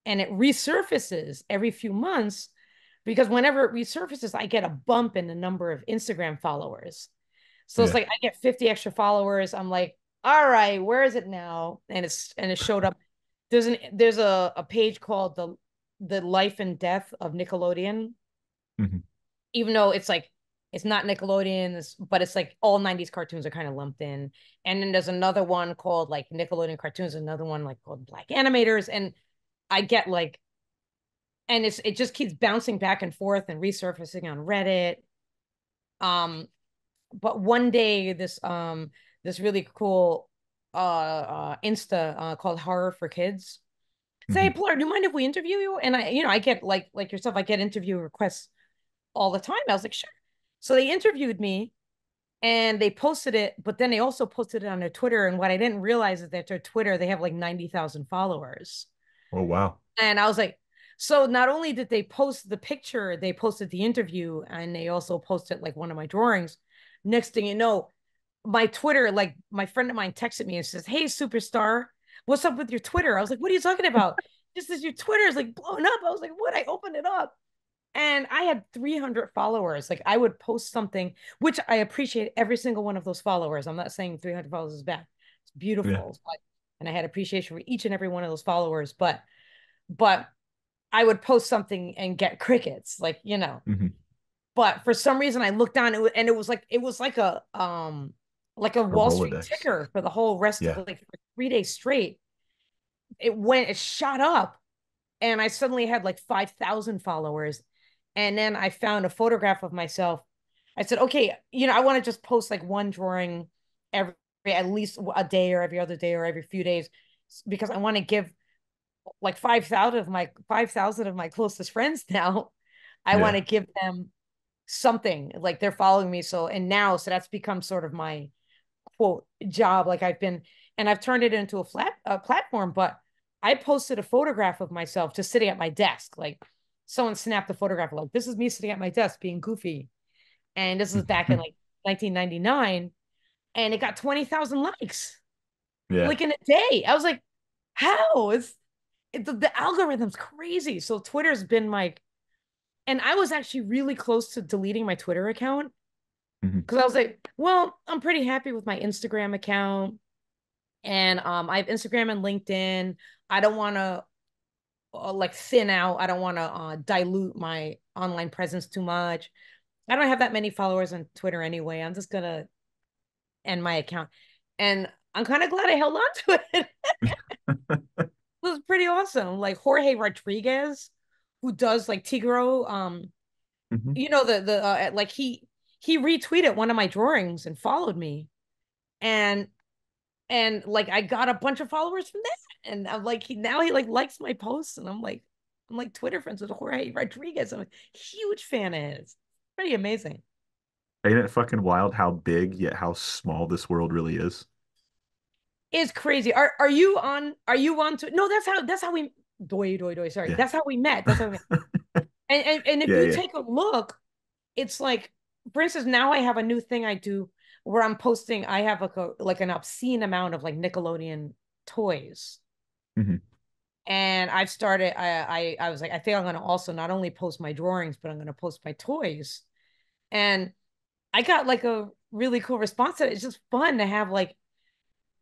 and it resurfaces every few months. Because whenever it resurfaces, I get a bump in the number of Instagram followers. So yeah. It's like I get fifty extra followers. I'm like, all right, where is it now? And it's and it showed up. There's an there's a, a page called the the Life and Death of Nickelodeon. Mm-hmm. Even though it's like it's not Nickelodeon, it's, but it's like all nineties cartoons are kind of lumped in. And then there's another one called like Nickelodeon Cartoons, another one like called Black Animators, and I get like. And it's it just keeps bouncing back and forth and resurfacing on Reddit. Um, but one day this um this really cool uh, uh Insta uh, called Horror for Kids. Mm-hmm. Say, hey, Pilar, do you mind if we interview you? And I, you know, I get like like yourself, I get interview requests all the time. I was like, sure. So they interviewed me, and they posted it, but then they also posted it on their Twitter. And what I didn't realize is that their Twitter they have like ninety thousand followers. Oh wow! And I was like. So not only did they post the picture, they posted the interview, and they also posted like one of my drawings. Next thing you know, my Twitter, like my friend of mine texted me and says, hey, superstar, what's up with your Twitter? I was like, what are you talking about? This is your Twitter is like blown up. I was like, what? I opened it up and I had three hundred followers. Like I would post something, which I appreciate every single one of those followers. I'm not saying three hundred followers is bad. It's beautiful. Yeah. But, and I had appreciation for each and every one of those followers. But, but, I would post something and get crickets, like, you know, mm-hmm. But for some reason I looked on it and it was like, it was like a, um, like a, a Wall Rolodex. Street ticker for the whole rest yeah. of like three days straight. It went, it shot up and I suddenly had like five thousand followers. And then I found a photograph of myself. I said, okay, you know, I want to just post like one drawing every, at least a day or every other day or every few days, because I want to give like five thousand of my five thousand of my closest friends now. I yeah. want to give them something like they're following me. So, and now, so that's become sort of my quote job. Like I've been, and I've turned it into a flat a platform, but I posted a photograph of myself just sitting at my desk. Like someone snapped the photograph. Like this is me sitting at my desk being goofy. And this is back in like nineteen ninety-nine, and it got twenty thousand likes yeah. like in a day. I was like, how is The, the algorithm's crazy. So Twitter's been my, and I was actually really close to deleting my Twitter account because mm-hmm. I was like, well, I'm pretty happy with my Instagram account, and um, I have Instagram and LinkedIn. I don't want to uh, like thin out. I don't want to uh, dilute my online presence too much. I don't have that many followers on Twitter anyway. I'm just gonna end my account, and I'm kind of glad I held on to it. Was pretty awesome. Like Jorge Rodriguez, who does like Tigro, um mm-hmm. you know, the the uh, like he he retweeted one of my drawings and followed me, and And like, I got a bunch of followers from that. And I'm like, he, now he like likes my posts. And I'm like, I'm like Twitter friends with Jorge Rodriguez. I'm a huge fan of his. Pretty amazing. Ain't it fucking wild how big yet how small this world really is? It's crazy. Are are you on? Are you on to? No, that's how. That's how we. Doi doi doi. Sorry, yeah. That's how we met. That's how we met. and, and and if yeah, you yeah. take a look, it's like, for instance, now I have a new thing I do where I'm posting. I have like a like an obscene amount of like Nickelodeon toys, mm-hmm. and I've started. I, I I was like, I think I'm gonna also not only post my drawings, but I'm gonna post my toys, and I got like a really cool response to it. It's just fun to have like.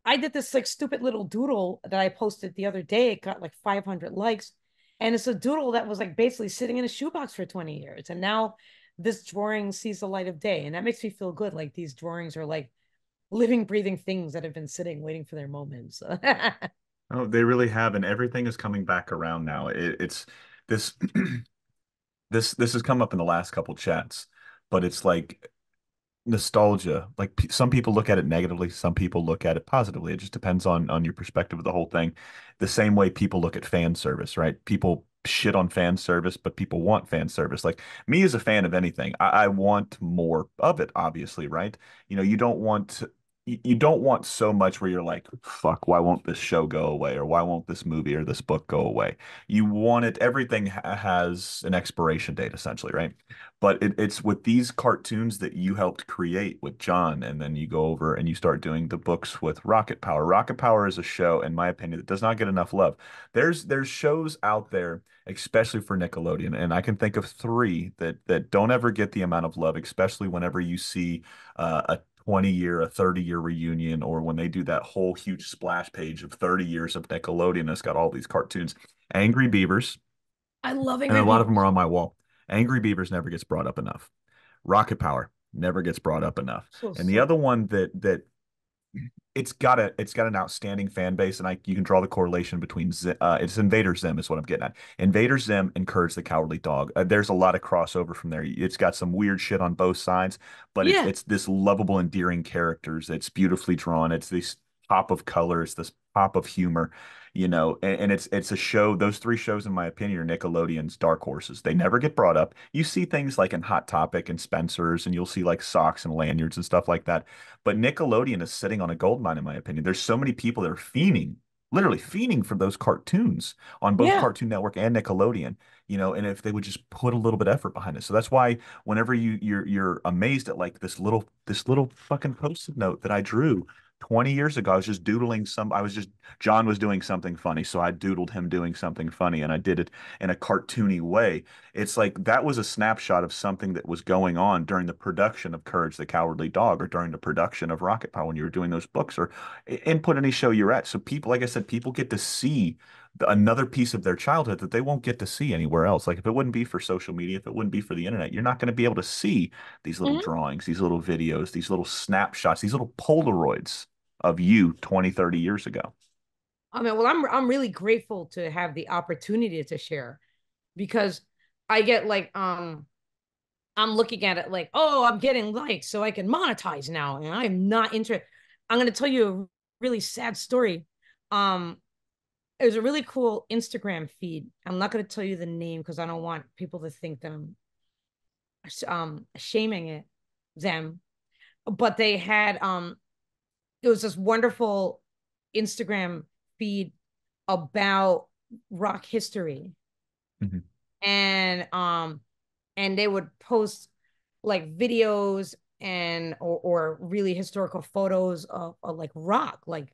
I did this like stupid little doodle that I posted the other day. It got like five hundred likes. And it's a doodle that was like basically sitting in a shoebox for twenty years. And now this drawing sees the light of day. And that makes me feel good. Like these drawings are like living, breathing things that have been sitting, waiting for their moments. Oh, they really have. And everything is coming back around now. It, it's this, this, this has come up in the last couple chats, but it's like, nostalgia, like p some people look at it negatively, some people look at it positively. It just depends on on your perspective of the whole thing. The same way people look at fan service, right? People shit on fan service, but people want fan service. Like me as a fan of anything, I, I want more of it, obviously, right? You know, you don't want you, you don't want so much where you're like, fuck, why won't this show go away, or why won't this movie or this book go away? You want it. Everything ha has an expiration date, essentially, right? But it, it's with these cartoons that you helped create with John, and then you go over and you start doing the books with Rocket Power. Rocket Power is a show, in my opinion, that does not get enough love. There's there's shows out there, especially for Nickelodeon, and I can think of three that that don't ever get the amount of love, especially whenever you see uh, a twenty-year, a thirty-year reunion, or when they do that whole huge splash page of thirty years of Nickelodeon. It's got all these cartoons. Angry Beavers. I love Angry Beavers. And a lot of them are on my wall. Angry Beavers never gets brought up enough. Rocket Power never gets brought up enough. So and the other one that that it's got a it's got an outstanding fan base, and I you can draw the correlation between uh, it's Invader Zim is what I'm getting at. Invader Zim and Courage the Cowardly Dog. Uh, there's a lot of crossover from there. It's got some weird shit on both sides, but yeah. it's, it's this lovable, endearing characters. It's beautifully drawn. It's this pop of colors, this pop of humor. You know, and, and it's it's a show. Those three shows, in my opinion, are Nickelodeon's dark horses. They never get brought up. You see things like in Hot Topic and Spencer's, and you'll see like socks and lanyards and stuff like that. But Nickelodeon is sitting on a gold mine, in my opinion. There's so many people that are fiending, literally fiending for those cartoons on both yeah. Cartoon Network and Nickelodeon. You know, and if they would just put a little bit of effort behind it. So that's why whenever you you're you're amazed at like this little this little fucking post-it note that I drew. twenty years ago, I was just doodling some, I was just, John was doing something funny. So I doodled him doing something funny, and I did it in a cartoony way. It's like, that was a snapshot of something that was going on during the production of Courage the Cowardly Dog, or during the production of Rocket Power when you were doing those books, or input any show you're at. So people, like I said, people get to see another piece of their childhood that they won't get to see anywhere else. Like if it wouldn't be for social media, if it wouldn't be for the internet, you're not going to be able to see these little mm-hmm. drawings, these little videos, these little snapshots, these little Polaroids of you twenty, thirty years ago. I mean, well, I'm, I'm really grateful to have the opportunity to share, because I get like, um, I'm looking at it like, oh, I'm getting likes so I can monetize now. And I'm not interested. I'm going to tell you a really sad story. Um, It was a really cool Instagram feed. I'm not going to tell you the name because I don't want people to think that I'm um, shaming it, them. But they had, um, it was this wonderful Instagram feed about rock history. Mm-hmm. And um, and they would post like videos and or, or really historical photos of, of like rock, like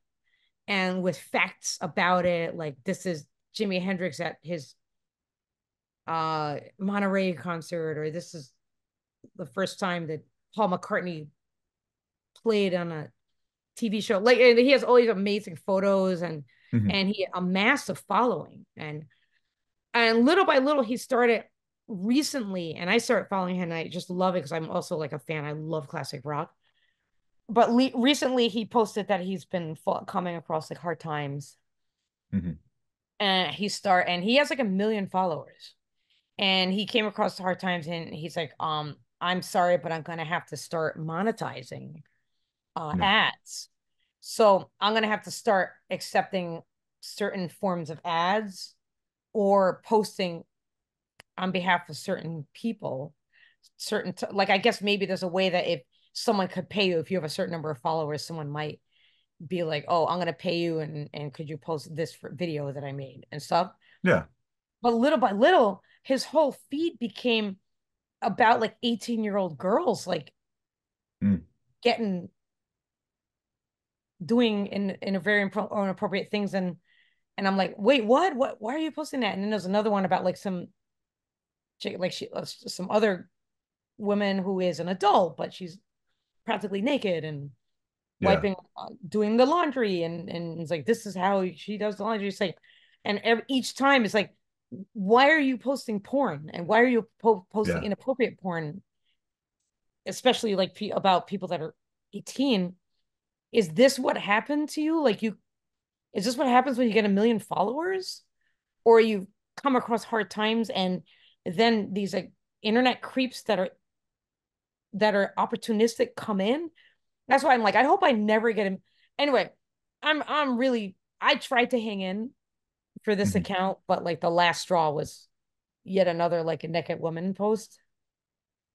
and with facts about it, like this is Jimi Hendrix at his uh, Monterey concert, or this is the first time that Paul McCartney played on a T V show. Like, and he has all these amazing photos, and mm-hmm. and he amassed a following, and and little by little he started recently, and I started following him, and I just love it because I'm also like a fan. I love classic rock. But le recently he posted that he's been fought, coming across like hard times, mm-hmm. and he start and he has like a million followers, and he came across hard times, and he's like, um, I'm sorry, but I'm gonna have to start monetizing uh, yeah. ads, So I'm going to have to start accepting certain forms of ads or posting on behalf of certain people, certain, t like, I guess maybe there's a way that if someone could pay you, if you have a certain number of followers, someone might be like, oh, I'm going to pay you. And, and could you post this for video that I made and stuff? Yeah. But little by little, his whole feed became about like eighteen year old girls, like mm. getting, doing in, in a very inappropriate things. And, and I'm like, wait, what, what, why are you posting that? And then there's another one about like some, like she, some other woman who is an adult, but she's practically naked and wiping, yeah. doing the laundry. And, and it's like, this is how she does the laundry. It's like, and every, each time it's like, why are you posting porn? And why are you po posting yeah. inappropriate porn? Especially like pe about people that are eighteen. Is this what happened to you? Like you, is this what happens when you get a million followers? Or you come across hard times and then these like internet creeps that are, that are opportunistic come in. That's why I'm like, I hope I never get him. Anyway, I'm, I'm really, I tried to hang in for this mm-hmm. account, but like the last straw was yet another, like a naked woman post.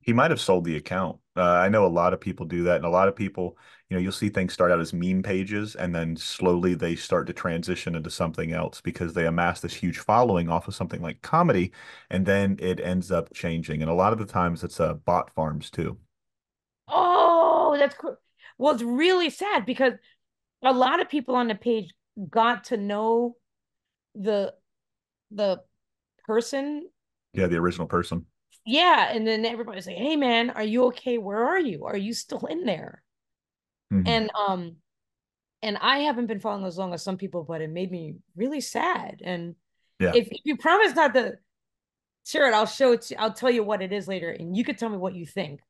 He might've sold the account. Uh, I know a lot of people do that. And a lot of people, you know, you'll see things start out as meme pages and then slowly they start to transition into something else because they amass this huge following off of something like comedy. And then it ends up changing. And a lot of the times it's uh, bot farms too. Oh, that's cool. Well, it's really sad because a lot of people on the page got to know the, the person. Yeah. The original person. Yeah. And then everybody's like, hey man, are you okay? Where are you? Are you still in there? Mm-hmm. And, um, and I haven't been following as long as some people, but it made me really sad. And yeah. if, if you promise not to share it, I'll show it to you. I'll tell you what it is later. And you could tell me what you think.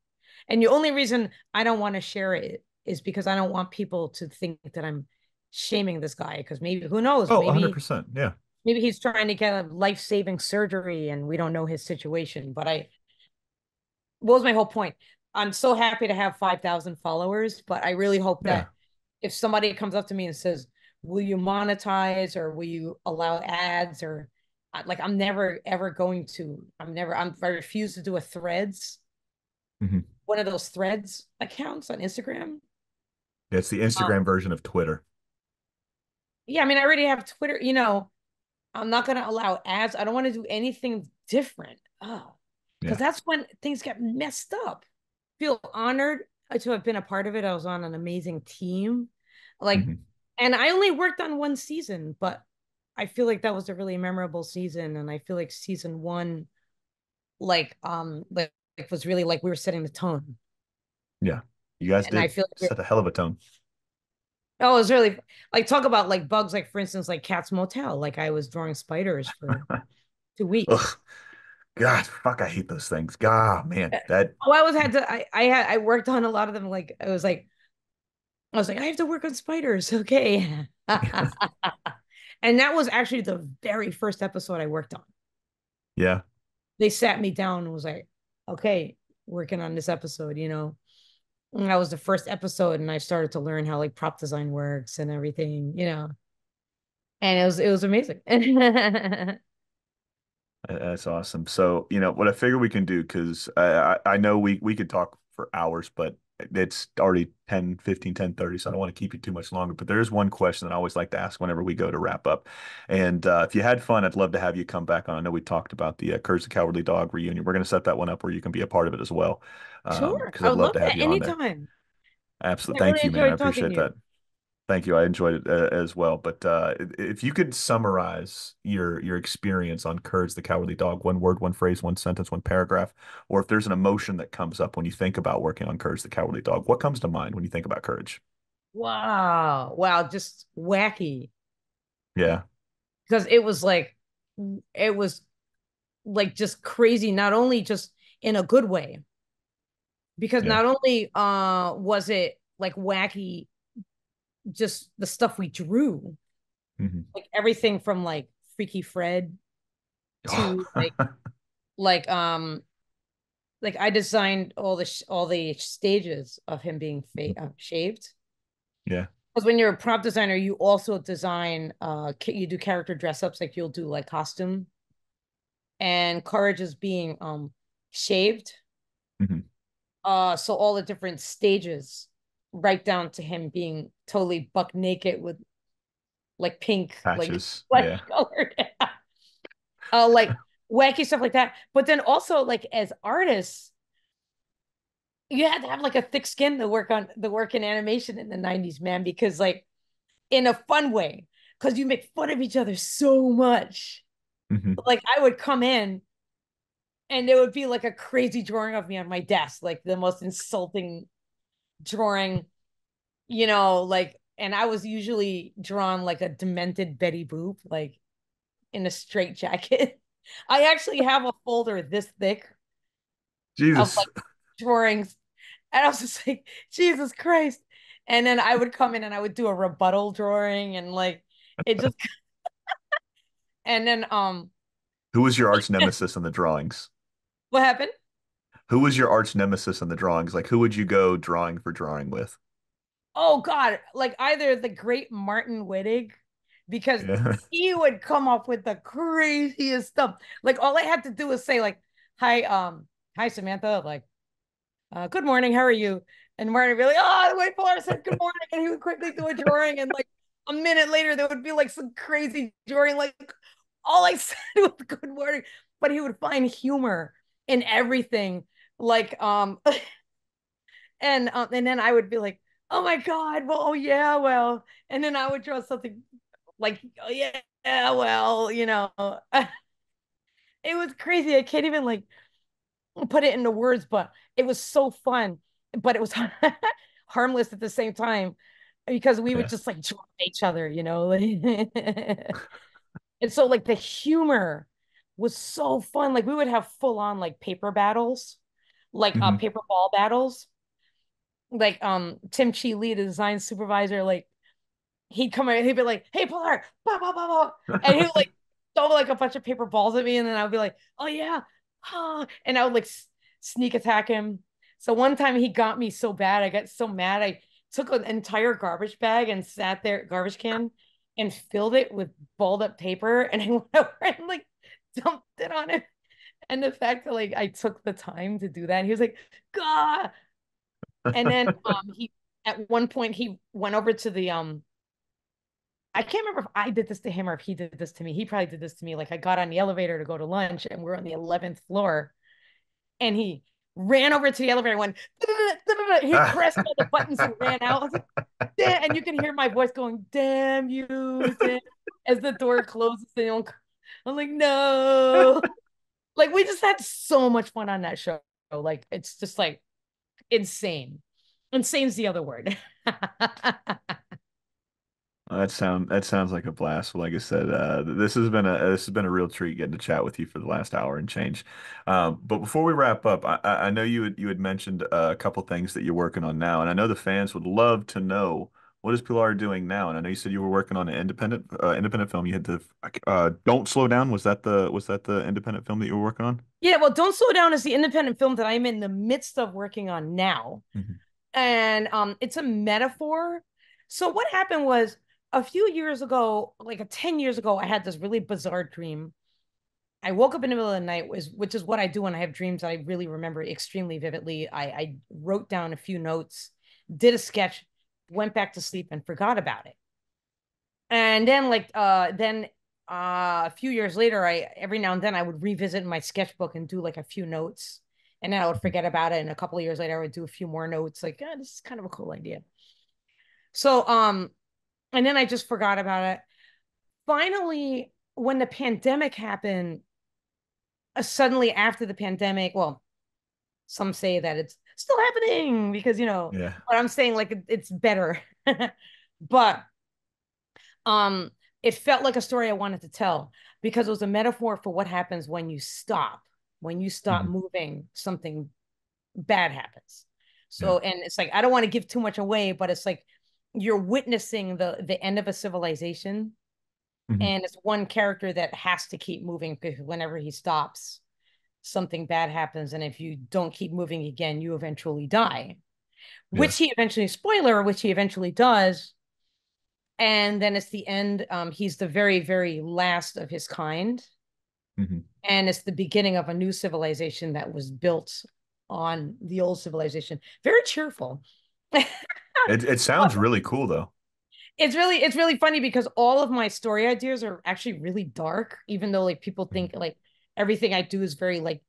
And the only reason I don't want to share it is because I don't want people to think that I'm shaming this guy. Cause maybe who knows? Oh, maybe, one hundred percent. Yeah. Maybe he's trying to get a life-saving surgery and we don't know his situation, but I, what was my whole point? I'm so happy to have five thousand followers, but I really hope yeah. that if somebody comes up to me and says, will you monetize or will you allow ads or like, I'm never ever going to, I'm never, I'm, I refuse to do a threads, mm-hmm. one of those threads accounts on Instagram. It's the Instagram um, version of Twitter. Yeah. I mean, I already have Twitter, you know, I'm not going to allow ads. I don't want to do anything different. Oh, because yeah. that's when things get messed up. Feel honored to have been a part of it. I was on an amazing team. Like, mm-hmm. and I only worked on one season, but I feel like that was a really memorable season. And I feel like season one, like, um, like, it was really like we were setting the tone. Yeah. You guys and did I feel like set a hell of a tone. Oh, it was really like talk about like bugs, like for instance, like Cat's Motel. Like I was drawing spiders for two weeks. Ugh. God, fuck! I hate those things. God, man, that. Oh, I was had to. I I had I worked on a lot of them. Like I was like, I was like, I have to work on spiders. Okay. And that was actually the very first episode I worked on. Yeah. They sat me down and was like, okay, working on this episode, you know. And that was the first episode and I started to learn how like prop design works and everything, you know, and it was, it was amazing. That's awesome. So, you know, what I figure we can do, cause I, I know we, we could talk for hours, but it's already ten, fifteen, ten, thirty. So I don't want to keep you too much longer, but there's one question that I always like to ask whenever we go to wrap up. And uh, if you had fun, I'd love to have you come back on. I know we talked about the uh, Courage the Cowardly Dog reunion. We're going to set that one up where you can be a part of it as well. Um, sure. I'd, I'd love, love to have that you anytime. On there. Absolutely. Thank really you, man. I appreciate that. Thank you. I enjoyed it uh, as well. But uh, if you could summarize your your experience on Courage the Cowardly Dog, one word, one phrase, one sentence, one paragraph, or if there's an emotion that comes up when you think about working on Courage the Cowardly Dog, what comes to mind when you think about Courage? Wow. Wow. Just wacky. Yeah. Because it was like, it was like just crazy, not only just in a good way, because yeah. not only uh, was it like wacky, just the stuff we drew, mm-hmm. like everything from like Freaky Fred to like like um like I designed all the sh all the stages of him being fa uh, shaved. Yeah, Because when you're a prop designer, you also design, uh, you do character dress ups, like you'll do like costume. And Courage is being um, shaved. Mm-hmm. uh, so all the different stages, right down to him being totally buck naked with like pink, patches. like, like yeah. colored. uh, like wacky stuff like that. But then also like as artists, you had to have like a thick skin to work on the work in animation in the nineties, man, because like in a fun way, because you make fun of each other so much. Mm-hmm. Like I would come in and there would be like a crazy drawing of me on my desk, like the most insulting drawing, you know, like, and I was usually drawn like a demented Betty Boop, like in a straight jacket. I actually have a folder this thick. Jesus. Of, like, drawings, and I was just like, Jesus Christ. And then I would come in and I would do a rebuttal drawing, and like it just and then um who was your arch nemesis on the drawings? What happened? Who was your arch nemesis on the drawings? Like who would you go drawing for drawing with? Oh God, like either the great Martin Wittig, because yeah. he would come up with the craziest stuff. Like all I had to do was say like, hi, um, hi Samantha, like Uh, good morning, how are you? And Martin would be like, oh, the way Pilar said good morning, and he would quickly do a drawing, and like a minute later there would be like some crazy drawing, like all I said was good morning, but he would find humor in everything, like um and um, and then I would be like, oh my God, well, oh yeah, well, and then I would draw something like, oh yeah, yeah, well, you know. It was crazy. I can't even like put it into words, but it was so fun, but it was harmless at the same time, because we yeah. would just like draw each other, you know. And so like the humor was so fun. Like we would have full on like paper battles, like mm-hmm. uh, paper ball battles. Like um Tim Chi Lee, the design supervisor, like he'd come in and he'd be like, hey Pilar, blah blah blah blah, and he would like throw like a bunch of paper balls at me, and then I would be like, oh yeah. And I would like sneak attack him. So one time he got me so bad, I got so mad, I took an entire garbage bag and sat there, garbage can, and filled it with balled up paper, and I went over and like dumped it on him. And the fact that like I took the time to do that, he was like, "God!" And then um, he at one point he went over to the um. I can't remember if I did this to him or if he did this to me. He probably did this to me. Like I got on the elevator to go to lunch, and we're on the eleventh floor, and he ran over to the elevator and went, da-da-da-da-da-da. He pressed all the buttons and ran out. I was like, damn. And you can hear my voice going, damn you, damn, as the door closes. And I'm like, no. Like we just had so much fun on that show. Like it's just like insane. Insane's the other word. That sound that sounds like a blast. Well, like I said, uh, this has been a this has been a real treat getting to chat with you for the last hour and change. Um, but before we wrap up, I, I know you had, you had mentioned a couple things that you're working on now, and I know the fans would love to know, what is Pilar doing now? And I know you said you were working on an independent uh, independent film. You had the uh, Don't Slow Down. Was that the was that the independent film that you were working on? Yeah, well, Don't Slow Down is the independent film that I'm in the midst of working on now, mm-hmm. and um, it's a metaphor. So what happened was, a few years ago, like ten years ago, I had this really bizarre dream. I woke up in the middle of the night, which is what I do when I have dreams that I really remember extremely vividly. I, I wrote down a few notes, did a sketch, went back to sleep, and forgot about it. And then like, uh, then uh, a few years later, I every now and then I would revisit my sketchbook and do like a few notes. And then I would forget about it. And a couple of years later, I would do a few more notes. Like, oh, this is kind of a cool idea. So, um. And then I just forgot about it. Finally, when the pandemic happened, uh, suddenly after the pandemic, well, some say that it's still happening because, you know, yeah. But I'm saying like it, it's better. But um, it felt like a story I wanted to tell, because it was a metaphor for what happens when you stop. When you stop mm-hmm. moving, something bad happens. So, yeah. And it's like, I don't want to give too much away, but it's like, you're witnessing the the end of a civilization, mm-hmm. and it's one character that has to keep moving, because whenever he stops, something bad happens, and if you don't keep moving again, you eventually die, yeah. which he eventually spoiler which he eventually does. And then it's the end. Um, he's the very, very last of his kind. Mm-hmm. And it's the beginning of a new civilization that was built on the old civilization. Very cheerful. it, it sounds really cool, though. It's really, it's really funny because all of my story ideas are actually really dark, even though like people think like everything I do is very like,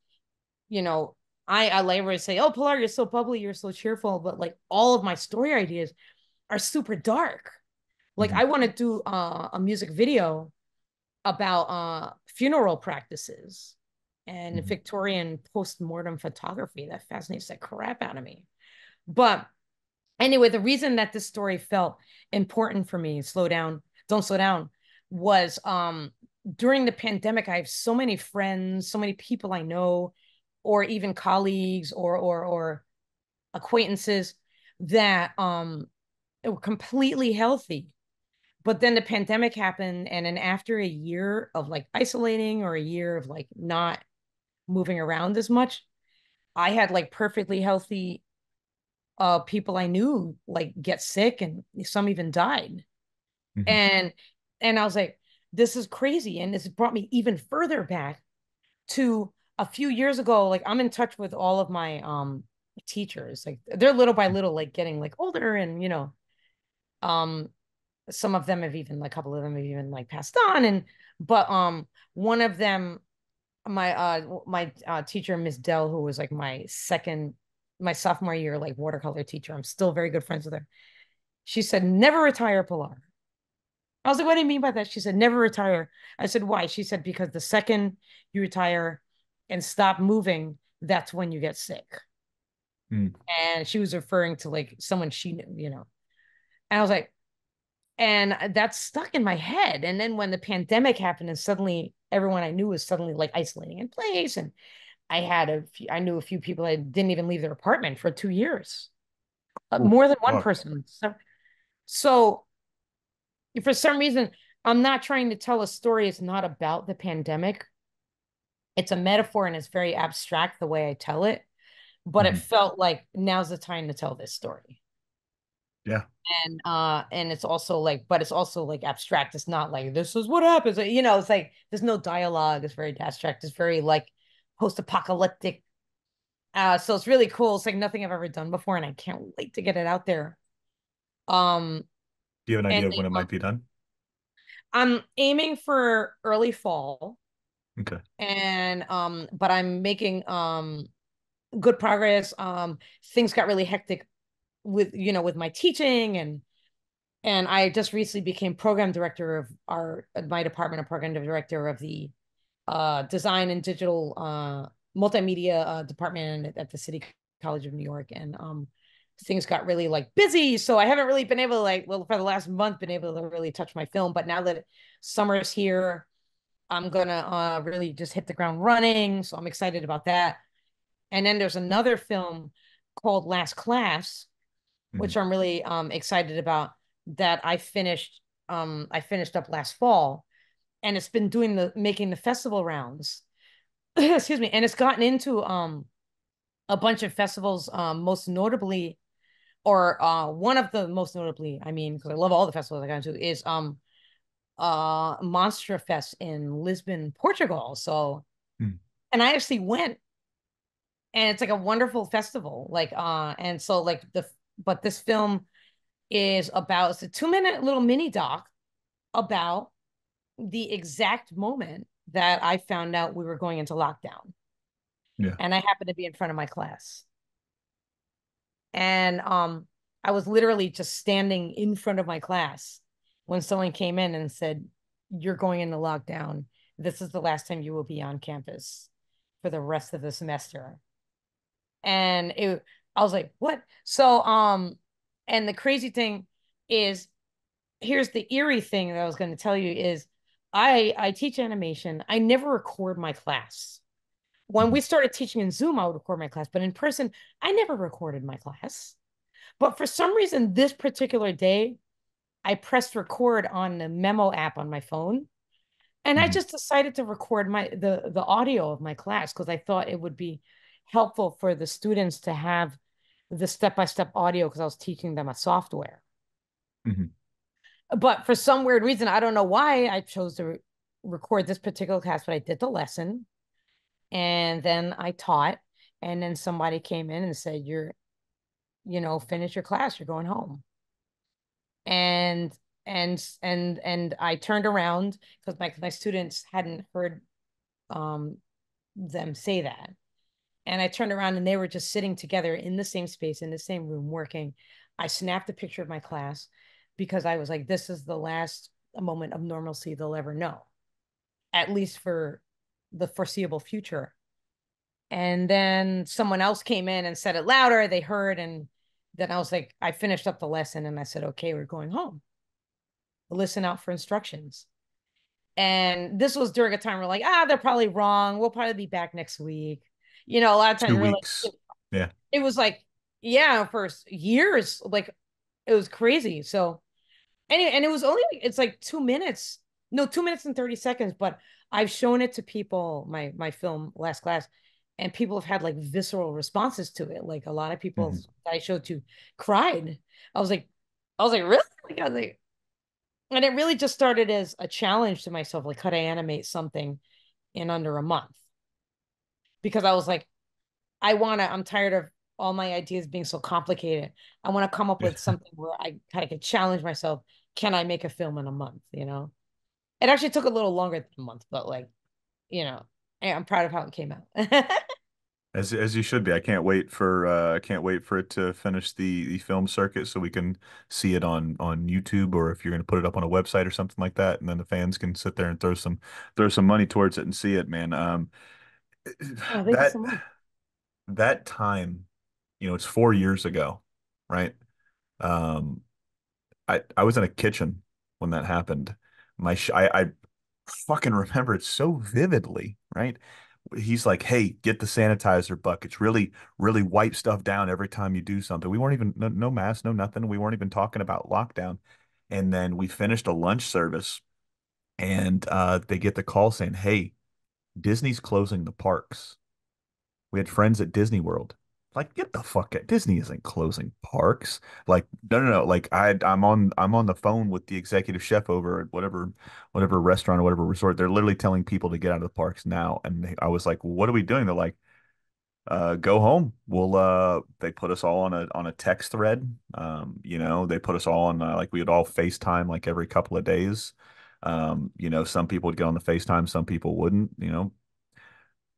you know, I, I labor and say, oh, Pilar, you're so bubbly, you're so cheerful. But like all of my story ideas are super dark. Like I want to do uh, a music video about uh, funeral practices and mm-hmm. Victorian post-mortem photography. That fascinates the crap out of me. But anyway, the reason that this story felt important for me, slow down, don't slow down, was um, during the pandemic, I have so many friends, so many people I know, or even colleagues or, or, or acquaintances that um, were completely healthy. But then the pandemic happened, and then after a year of like isolating or a year of like not moving around as much, I had like perfectly healthy uh, people I knew like get sick, and some even died. Mm-hmm. And and I was like, this is crazy. And this brought me even further back to a few years ago. Like I'm in touch with all of my um, teachers. Like they're little by little like getting like older, and you know, um. Some of them have even, like a couple of them have even like passed on. And, but um, one of them, my uh, my uh, teacher, Miss Dell, who was like my second, my sophomore year, like watercolor teacher, I'm still very good friends with her. She said, never retire, Pilar. I was like, what do you mean by that? She said, never retire. I said, why? She said, because the second you retire and stop moving, that's when you get sick. Mm. And she was referring to like someone she knew, you know. And I was like, and that's stuck in my head. And then when the pandemic happened and suddenly everyone I knew was suddenly like isolating in place. And I had a few, I knew a few people that didn't even leave their apartment for two years, uh, more than one person. So, so for some reason, I'm not trying to tell a story. It's not about the pandemic. It's a metaphor and it's very abstract the way I tell it, but mm-hmm. it felt like now's the time to tell this story. Yeah. And uh, and it's also like, but it's also like abstract. It's not like this is what happens. You know, it's like there's no dialogue. It's very abstract. It's very like post-apocalyptic. Uh, so it's really cool. It's like nothing I've ever done before, and I can't wait to get it out there. Um, do you have an idea of when it might be done? I'm aiming for early fall. Okay. And um, but I'm making um, good progress. Um, things got really hectic with, you know, with my teaching, and and I just recently became program director of our my department, a program director of the uh, design and digital uh, multimedia uh, department at the City College of New York, and um, things got really like busy. So I haven't really been able to like, well, for the last month, been able to really touch my film. But now that summer's here, I'm gonna uh, really just hit the ground running. So I'm excited about that. And then there's another film called Last Class, which I'm really um, excited about, that I finished um, I finished up last fall, and it's been doing the making the festival rounds. Excuse me. And it's gotten into um, a bunch of festivals, um, most notably, or uh, one of the most notably, I mean, because I love all the festivals I got into, is um, uh, Monster Fest in Lisbon, Portugal. So, mm. and I actually went, and it's like a wonderful festival. Like, uh, and so like the But this film is about, it's a two-minute little mini doc about the exact moment that I found out we were going into lockdown. Yeah. And I happened to be in front of my class. And um, I was literally just standing in front of my class when someone came in and said, you're going into lockdown. This is the last time you will be on campus for the rest of the semester. And it I was like, what? So, um, and the crazy thing is, here's the eerie thing that I was going to tell you is I, I teach animation. I never record my class. When we started teaching in Zoom, I would record my class, but in person, I never recorded my class. But for some reason, this particular day, I pressed record on the memo app on my phone. And I just decided to record my, the, the audio of my class, because I thought it would be helpful for the students to have the step-by-step audio, because I was teaching them a software. Mm-hmm. But for some weird reason, I don't know why, I chose to re record this particular class, but I did the lesson. And then I taught. And then somebody came in and said, you're, you know, finish your class, you're going home. And and and and I turned around because my, my students hadn't heard um, them say that. And I turned around and they were just sitting together in the same space, in the same room, working. I snapped a picture of my class because I was like, this is the last moment of normalcy they'll ever know, at least for the foreseeable future. And then someone else came in and said it louder, they heard. And then I was like, I finished up the lesson and I said, okay, we're going home. Listen out for instructions. And this was during a time where like, ah, they're probably wrong. We'll probably be back next week. You know, a lot of times, like, yeah, it was like, yeah, for years, like it was crazy. So anyway, and it was only, it's like two minutes, no, two minutes and thirty seconds, but I've shown it to people, my, my film Last Class, and people have had like visceral responses to it. Like a lot of people mm-hmm. that I showed to cried. I was like, I was like, really? Like, I was like, and it really just started as a challenge to myself. Like, could I animate something in under a month? Because I was like, I want to, I'm tired of all my ideas being so complicated. I want to come up with something where I kind of could challenge myself. Can I make a film in a month? You know, it actually took a little longer than a month, but like, you know, I'm proud of how it came out. As as you should be. I can't wait for uh, I can't wait for it to finish the the film circuit so we can see it on on YouTube, or if you're going to put it up on a website or something like that, and then the fans can sit there and throw some throw some money towards it and see it, man. Um, oh, that so that time, you know, it's four years ago, right? Um, I I was in a kitchen when that happened. My sh I I fucking remember it so vividly, right? He's like, hey, get the sanitizer buckets, really, really wipe stuff down every time you do something. We weren't even, no, no mask, no nothing. We weren't even talking about lockdown. And then we finished a lunch service and uh, they get the call saying, hey, Disney's closing the parks. We had friends at Disney World. Like, get the fuck out. Disney isn't closing parks. Like, no, no, no. Like, I, I'm on, I'm on the phone with the executive chef over at whatever, whatever restaurant or whatever resort. They're literally telling people to get out of the parks now. And they, I was like, well, what are we doing? They're like, uh, go home. We'll, uh, they put us all on a, on a text thread. Um, you know, they put us all on, uh, like we would all FaceTime like every couple of days. Um, you know, some people would get on the FaceTime, some people wouldn't, you know.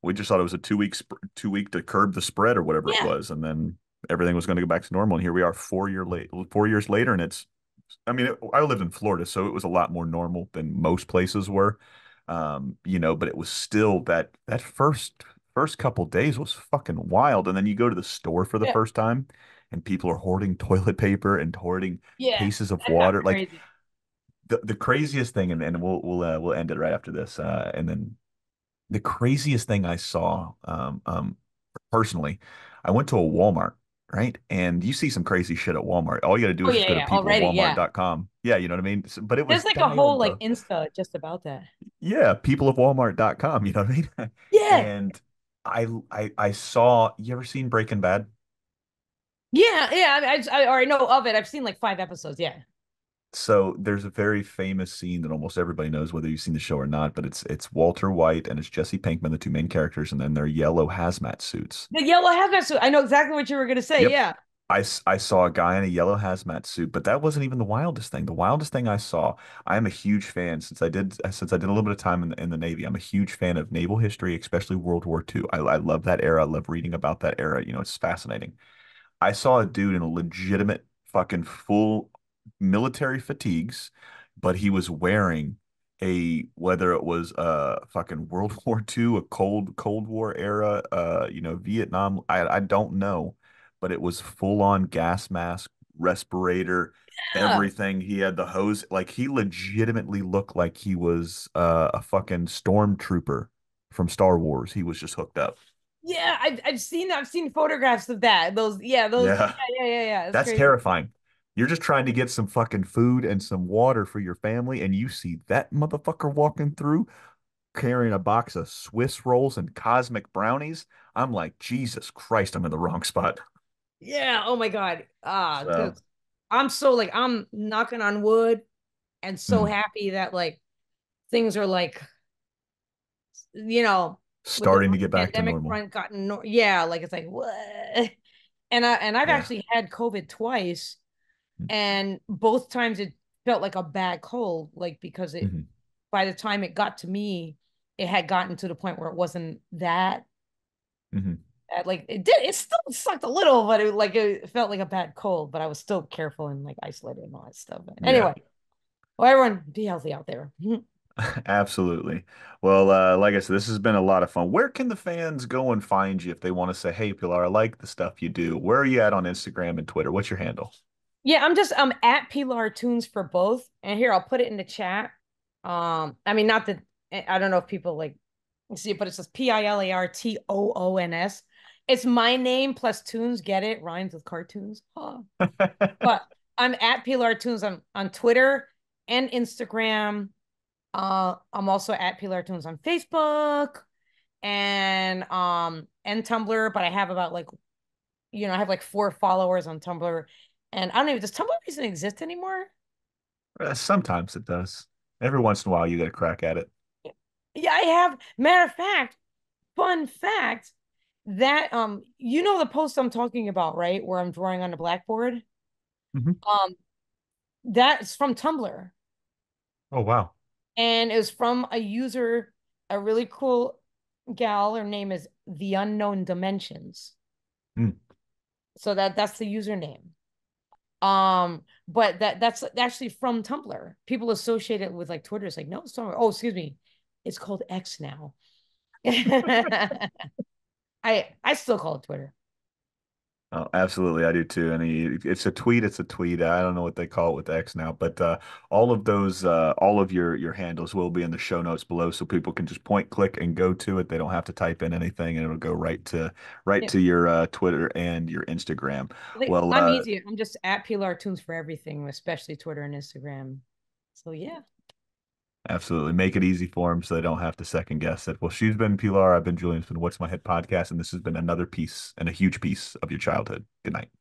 We just thought it was a two week two week to curb the spread or whatever yeah. it was, and then everything was going to go back to normal. And here we are four year late, four years later, and it's. I mean, it, I lived in Florida, so it was a lot more normal than most places were, um, you know. But it was still that that first first couple days was fucking wild, and then you go to the store for the yeah. first time, and people are hoarding toilet paper and hoarding yeah, cases of water. Like the the craziest thing, and and we'll we'll uh, we'll end it right after this, uh, and then. The craziest thing I saw, um, um, personally, I went to a Walmart, right? And you see some crazy shit at Walmart. All you got to do oh, is yeah, go yeah. to people of walmart dot com. Yeah. yeah, you know what I mean? So, but it was There's like a whole like Insta just about that. Yeah, people of walmart dot com, you know what I mean? Yeah. And I I I saw, you ever seen Breaking Bad? Yeah, yeah, I I already know of it. I've seen like five episodes, yeah. So there's a very famous scene that almost everybody knows, whether you've seen the show or not, but it's it's Walter White and it's Jesse Pinkman, the two main characters, and then their yellow hazmat suits. The yellow hazmat suit. I know exactly what you were going to say. Yep. Yeah. I, I saw a guy in a yellow hazmat suit, but that wasn't even the wildest thing. The wildest thing I saw, I'm a huge fan since I did since I did a little bit of time in the, in the Navy. I'm a huge fan of naval history, especially World War Two. I, I love that era. I love reading about that era. You know, it's fascinating. I saw a dude in a legitimate fucking full military fatigues, but he was wearing a, whether it was a fucking World War Two, a cold cold war era, uh you know, Vietnam, I, I don't know, but it was full-on gas mask, respirator, yeah. everything. He had the hose. Like, he legitimately looked like he was uh, a fucking stormtrooper from Star Wars. He was just hooked up. Yeah, I've, I've seen I've seen photographs of that. Those yeah those yeah yeah yeah, yeah, yeah. That's, that's terrifying. You're just trying to get some fucking food and some water for your family, and you see that motherfucker walking through carrying a box of Swiss rolls and cosmic brownies. I'm like, Jesus Christ, I'm in the wrong spot. Yeah. Oh my God. Ah, so. I'm so like, I'm knocking on wood. and so mm. happy that like things are like, you know, starting to get back to normal. Gotten no yeah, like it's like what? And I and I've yeah. actually had COVID twice, mm. and both times it felt like a bad cold, like because it mm-hmm. by the time it got to me, it had gotten to the point where it wasn't that. Mm-hmm. Like it did, it still sucked a little, but it like it felt like a bad cold. But I was still careful and like isolated and all that stuff. But anyway, yeah. well, everyone be healthy out there. Absolutely. Well, uh, like I said, this has been a lot of fun. Where can the fans go and find you if they want to say, "Hey, Pilar, I like the stuff you do"? Where are you at on Instagram and Twitter? What's your handle? Yeah, I'm just I'm at Pilartoons for both. And here I'll put it in the chat. Um, I mean, not that I don't know if people like see it, but it says P I L A R T O O N S. It's my name plus Toons. Get it? Rhymes with cartoons. Huh. But I'm at Pilartoons on, on Twitter and Instagram. Uh, I'm also at Pilartoons on Facebook and um and Tumblr. But I have about like, you know, I have like four followers on Tumblr. And I don't even, does Tumblr even exist anymore? Uh, sometimes it does. Every once in a while, you get a crack at it. Yeah, I have. Matter of fact, fun fact. That um you know the post I'm talking about, right, where I'm drawing on the blackboard? Mm-hmm. Um that's from Tumblr. Oh wow. And it was from a user, a really cool gal. Her name is The Unknown Dimensions. Mm. So that that's the username. Um, but that that's actually from Tumblr. People associate it with like Twitter. It's like, no, it's Tumblr. Oh, excuse me. It's called X now. I, I still call it Twitter. Oh, absolutely. I do too. And he, it's a tweet. It's a tweet. I don't know what they call it with X now, but uh, all of those, uh, all of your, your handles will be in the show notes below. So people can just point, click and go to it. They don't have to type in anything and it'll go right to, right yeah. to your uh, Twitter and your Instagram. Like, well, I'm uh, easy. I'm just at Pilartoons for everything, especially Twitter and Instagram. So yeah. Absolutely. Make it easy for them so they don't have to second guess it. Well, she's been Pilar. I've been Julian. It's been What's My Head podcast. And this has been another piece and a huge piece of your childhood. Good night.